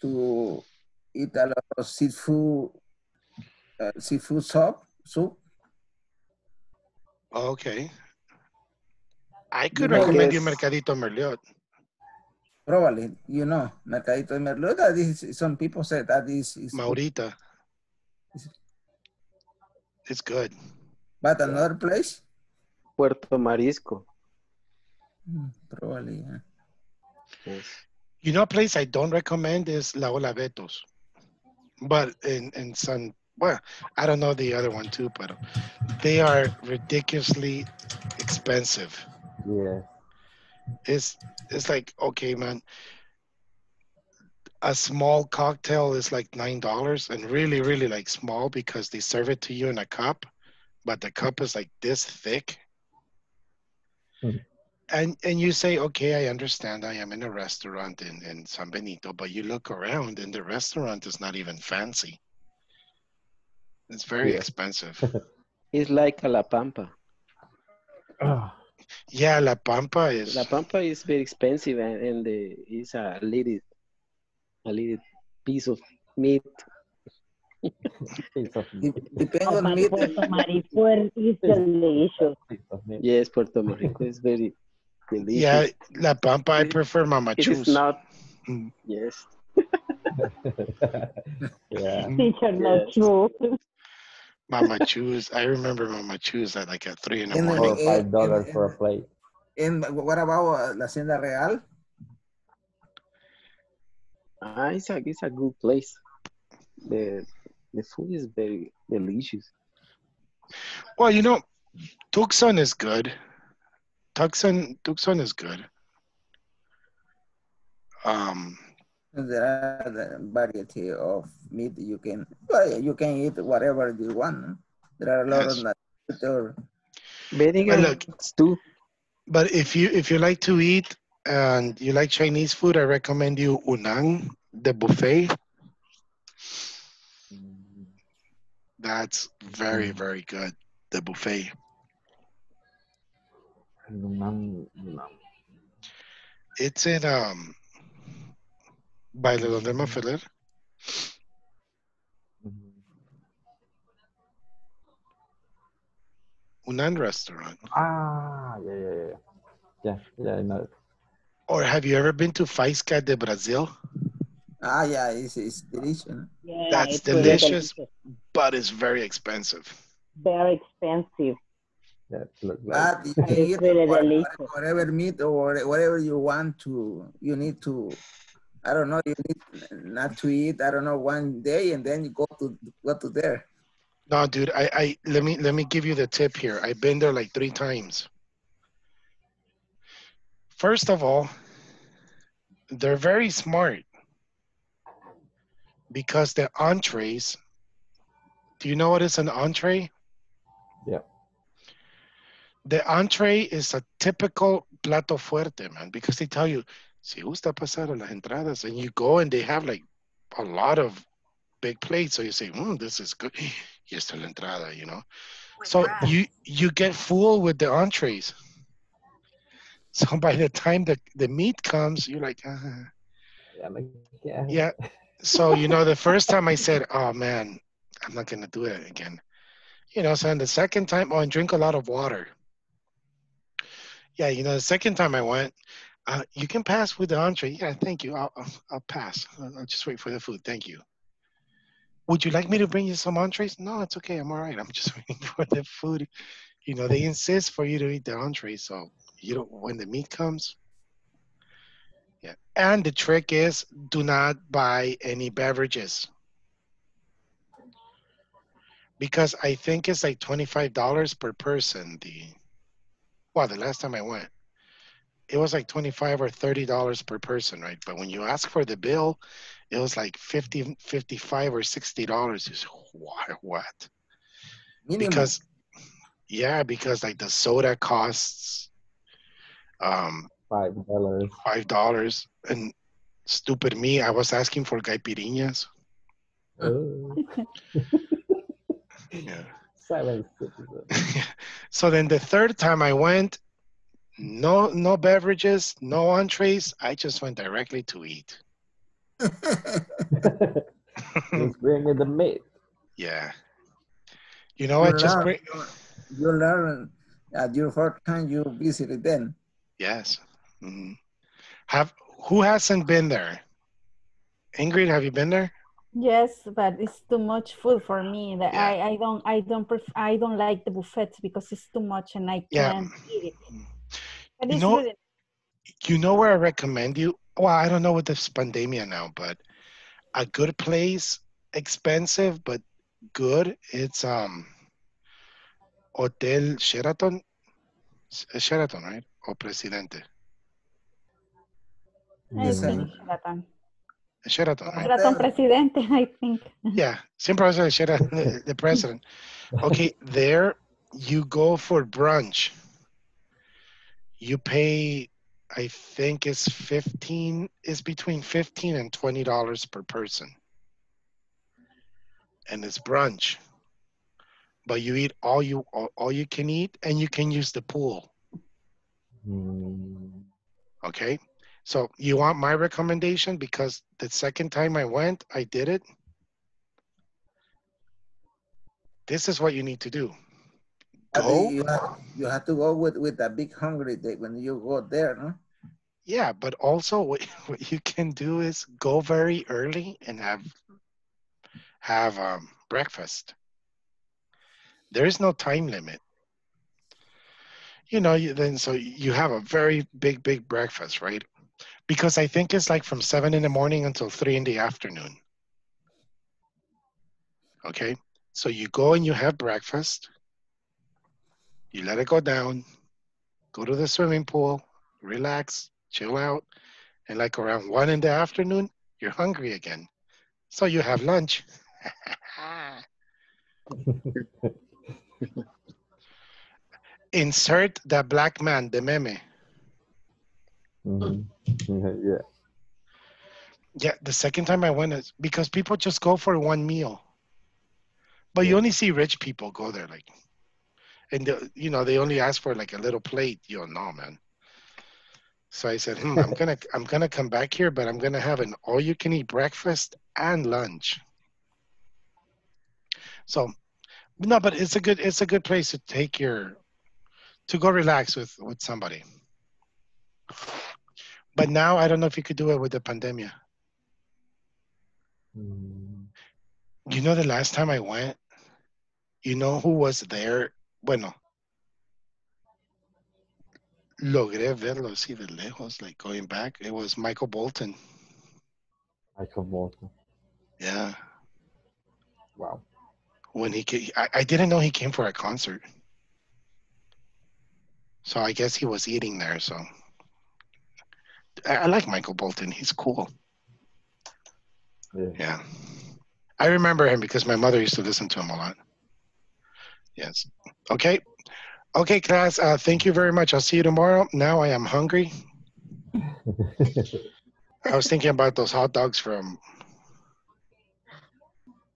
to eat a lot of seafood... Uh, seafood soup, soup. Okay. I could you recommend know, you Mercadito Merliot. Probably, you know, Mercadito Merliot. That is, some people say that is. is Maurita. Is, it's good. But another place? Puerto Marisco. Mm, probably, yeah. Yes. You know, a place I don't recommend is La Olavetos. But in, in San Well, I don't know the other one too, but they are ridiculously expensive. Yeah. It's it's like, okay, man, a small cocktail is like nine dollars, and really, really like small because they serve it to you in a cup, but the cup is like this thick. Mm-hmm. And and you say, okay, I understand I am in a restaurant in, in San Benito, but you look around and the restaurant is not even fancy. It's very yeah. expensive. It's like a La Pampa. Oh. Yeah, La Pampa is... La Pampa is very expensive, and, and the, it's a little, a little piece of meat. Piece of meat. Depends oh, on meat. Puerto Marico is delicious. Yes, Puerto Marico is very delicious. Yeah, La Pampa, I prefer Mama Chus. It's not... Mm. Yes. Yeah. Teacher, not true. Mama Chus. I remember Mama Chus at like at three in the and morning. Five dollars for a plate. And what about La Hacienda Real? Ah, it's a it's a good place. The the food is very delicious. Well, you know, Tucson is good. Tucson Tucson is good. Um. There are a variety of meat you can you can eat whatever you want. There are a lot yes. of natural vinegar too. But if you if you like to eat and you like Chinese food, I recommend you Unang, the buffet. That's very, very good, the buffet. It's in um by the Don Mafeller. Unan restaurant. Ah, yeah, yeah, yeah. Yeah, yeah, I know. Or have you ever been to Faísca de Brazil? Ah, yeah, it's, it's delicious. Yeah, That's it's delicious, delicious, but it's very expensive. Very expensive. That's like but you can eat really whatever, whatever meat or whatever you want to, you need to I don't know, you need not to eat, I don't know, one day and then you go to go to there. No, dude, I, I let me let me give you the tip here. I've been there like three times. First of all, they're very smart because the entrees, do you know what is an entree? Yeah. The entree is a typical plato fuerte, man, because they tell you, si gusta pasar a las entradas, and you go and they have like a lot of big plates. So you say, mm, this is good. here's to la entrada, you know. With so that. you you get full with the entrees. So by the time the, the meat comes, you're like, uh -huh. yeah, like, yeah. yeah. So, you know, the first time I said, oh, man, I'm not going to do it again. You know, so and the second time, oh, and drink a lot of water. Yeah, you know, the second time I went, uh, you can pass with the entree. Yeah, thank you. I'll, I'll, I'll pass. I'll, I'll just wait for the food. Thank you. Would you like me to bring you some entrees? No, it's okay. I'm all right. I'm just waiting for the food. You know, they insist for you to eat the entree. So, you don't, when the meat comes. Yeah. And the trick is, do not buy any beverages. Because I think it's like twenty-five dollars per person. The, well, the last time I went, it was like twenty-five or thirty dollars per person, right? But when you ask for the bill, it was like fifty, fifty-five or sixty dollars. It's, why, what? Minimum. Because, yeah, because like the soda costs um, five dollars. five dollars. And stupid me, I was asking for caipirinhas. Oh. Yeah. Silence. So then the third time I went, no no beverages, no entrees. I just went directly to eat. Just bring in the meat. Yeah. You know what? Just bring. You learn at your first time you visited them. Yes. Mm-hmm. Have who hasn't been there? Ingrid, have you been there? Yes, but it's too much food for me. That yeah. I, I don't I don't pref I don't like the buffets because it's too much and I yeah. can't eat it. But you know, good. You know where I recommend you? Well, I don't know with this pandemia now, but a good place, expensive but good. It's um, Hotel Sheraton, Sheraton, right? Or Presidente. Yes, I think Sheraton. Sheraton, right? Sheraton Presidente, I think. Yeah, siempre was Sheraton, the, the president. Okay, there you go for brunch. You pay, I think it's fifteen. It's between fifteen and twenty dollars per person, and it's brunch. But you eat all you all, all you can eat, and you can use the pool. Okay. So you want my recommendation? Because the second time I went, I did it. This is what you need to do. Go. You have, you have to go with, with a big hungry day when you go there, no? Yeah, but also what, what you can do is go very early and have, have um, breakfast. There is no time limit. You know, you, then so you have a very big, big breakfast, right? Because I think it's like from seven in the morning until three in the afternoon. Okay, so you go and you have breakfast. You let it go down, go to the swimming pool, relax, chill out. And like around one in the afternoon, you're hungry again. So you have lunch. Insert the black man, the meme. Mm-hmm. Yeah. Yeah, the second time I went is because people just go for one meal. But yeah. You only see rich people go there, like, and they, you know, they only ask for like a little plate. You know, no, man. So I said, hmm, I'm gonna, I'm gonna come back here, but I'm gonna have an all-you-can-eat breakfast and lunch. So, no, but it's a good, it's a good place to take your, to go relax with with somebody. But now, I don't know if you could do it with the pandemic. Mm. You know, the last time I went, you know who was there? Bueno, logré verlo así de lejos, like going back. It was Michael Bolton. Michael Bolton. Yeah. Wow. When he came, I, I didn't know he came for a concert. So I guess he was eating there, so. I, I like Michael Bolton, he's cool. Yeah. Yeah. I remember him because my mother used to listen to him a lot. Yes, okay. Okay, class, uh, thank you very much. I'll see you tomorrow. Now I am hungry. I was thinking about those hot dogs from,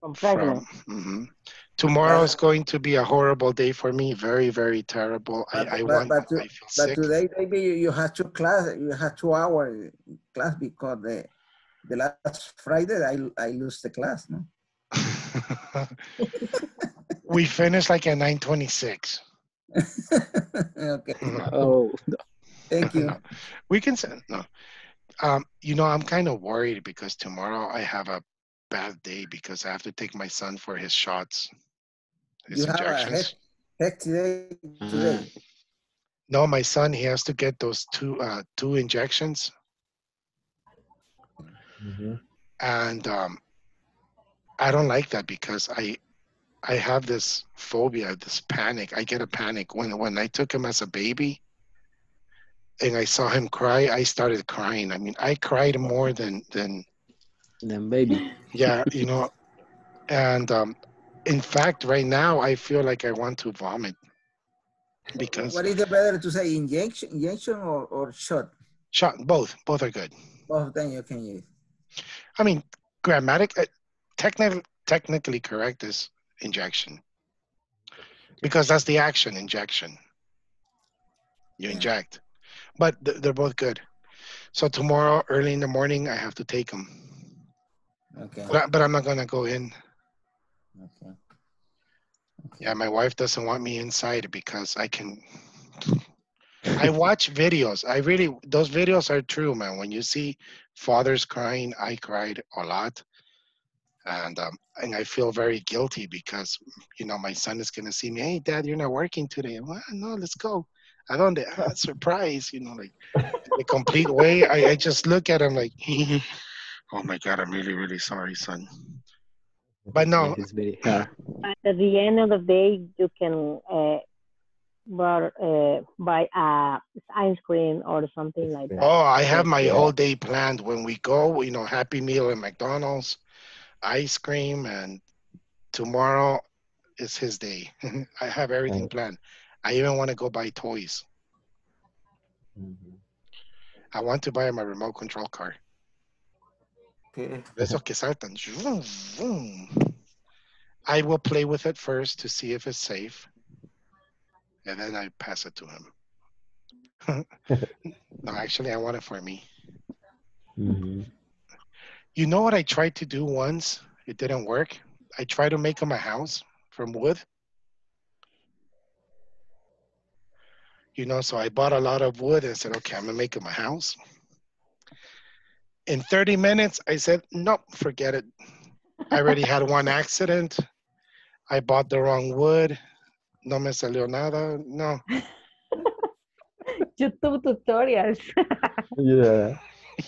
from, from mm-hmm. Tomorrow is going to be a horrible day for me. Very, very terrible. But, I, I but, want. But, to, I feel but sick. Today, maybe you have two class. You have two hours class because the the last Friday I I lose the class. No. We finished like at nine twenty six. Okay. No. Oh. No. Thank you. No. We can send no. Um, you know, I'm kind of worried because tomorrow I have a bad day because I have to take my son for his shots. His you injections. Have a heck today, today. No, my son, he has to get those two uh, two injections. Mm-hmm. And um, I don't like that because I I have this phobia, this panic. I get a panic. When, when I took him as a baby and I saw him cry, I started crying. I mean, I cried more than... than Then baby. Yeah, you know, and um, in fact, right now I feel like I want to vomit because. What is it better to say, injection, injection, or, or shot? Shot. Both. Both are good. Both. Then you can use. I mean, grammatic, uh, technically, technically correct is injection because that's the action, injection. You yeah. inject, but th they're both good. So tomorrow, early in the morning, I have to take them. Okay. But, but I'm not gonna go in. Okay. Okay. Yeah, my wife doesn't want me inside because I can. I watch videos. I really those videos are true, man. When you see fathers crying, I cried a lot, and um, and I feel very guilty because you know my son is gonna see me. Hey, Dad, you're not working today. Well, no, let's go. I don't uh, surprise, you know, like the complete way. I, I just look at him like. Oh my God, I'm really, really sorry, son. But no. Very, uh, at the end of the day, you can uh, buy, uh, buy a ice cream or something like that. Oh, I have my whole day planned. When we go, you know, Happy Meal at McDonald's, ice cream, and tomorrow is his day. I have everything planned. I even want to go buy toys. Mm-hmm. I want to buy him a remote control car. I will play with it first to see if it's safe, and then I pass it to him. No, actually, I want it for me. Mm-hmm. You know what I tried to do once? It didn't work. I tried to make him a house from wood. You know, so I bought a lot of wood and said, okay, I'm going to make him a house. In thirty minutes, I said, nope, forget it. I already had one accident. I bought the wrong wood. No me salió nada. No. YouTube tutorials. Yeah.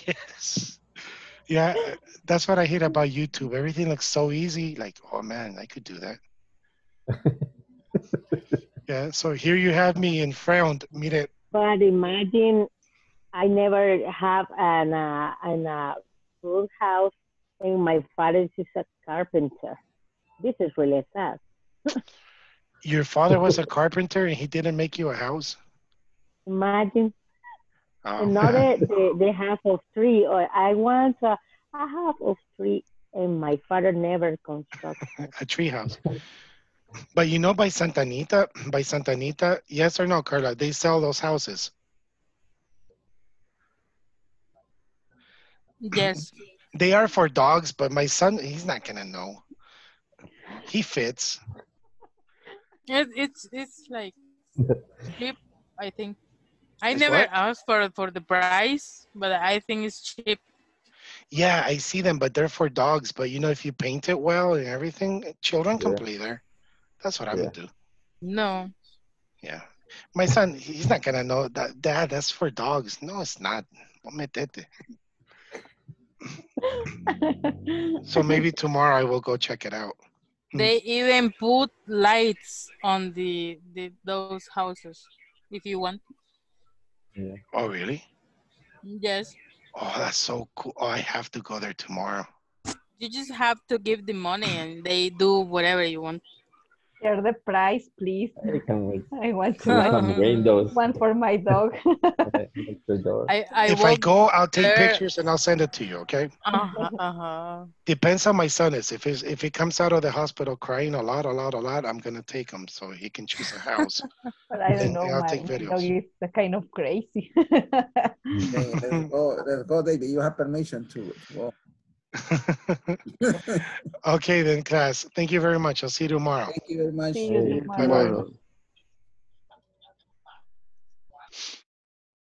Yes. Yeah, that's what I hate about YouTube. Everything looks so easy. Like, oh, man, I could do that. Yeah, so here you have me in frowned. Mire. But imagine... I never have an uh, an uh, house, and my father is a carpenter. This is really sad. Your father was a carpenter, and he didn't make you a house. Imagine, oh. Another the, the half of three, or I want a, a half of three, and my father never constructed a tree house. But you know, by Santa Anita, by Santa Anita, yes or no, Carla? They sell those houses. Yes. They are for dogs, but my son, he's not going to know. He fits. It, it's it's like cheap, I think. I it's never what? asked for, for the price, but I think it's cheap. Yeah, I see them, but they're for dogs. But, you know, if you paint it well and everything, children can yeah. play there. That's what yeah. I'm going to do. No. Yeah. My son, he's not going to know that. Dad, that's for dogs. No, it's not. So maybe tomorrow I will go check it out. They even put lights on the, the those houses if you want. Yeah. Oh really? Yes. Oh, that's so cool. Oh, I have to go there tomorrow. You just have to give the money and they do whatever you want. Share the price, please. I can wait. I want to. Uh-huh. One for my dog. I, I if I go, I'll take there. pictures and I'll send it to you. Okay. Uh-huh, uh-huh. Depends how my son is. If he's, if he comes out of the hospital crying a lot, a lot, a lot, I'm gonna take him so he can choose a house. But I don't know. I'll take videos. Dog is the kind of crazy. Okay, let's go. Let's go, baby. You have permission to go. Okay then, class, thank you very much. I'll see you tomorrow. Thank you very much. Bye-bye.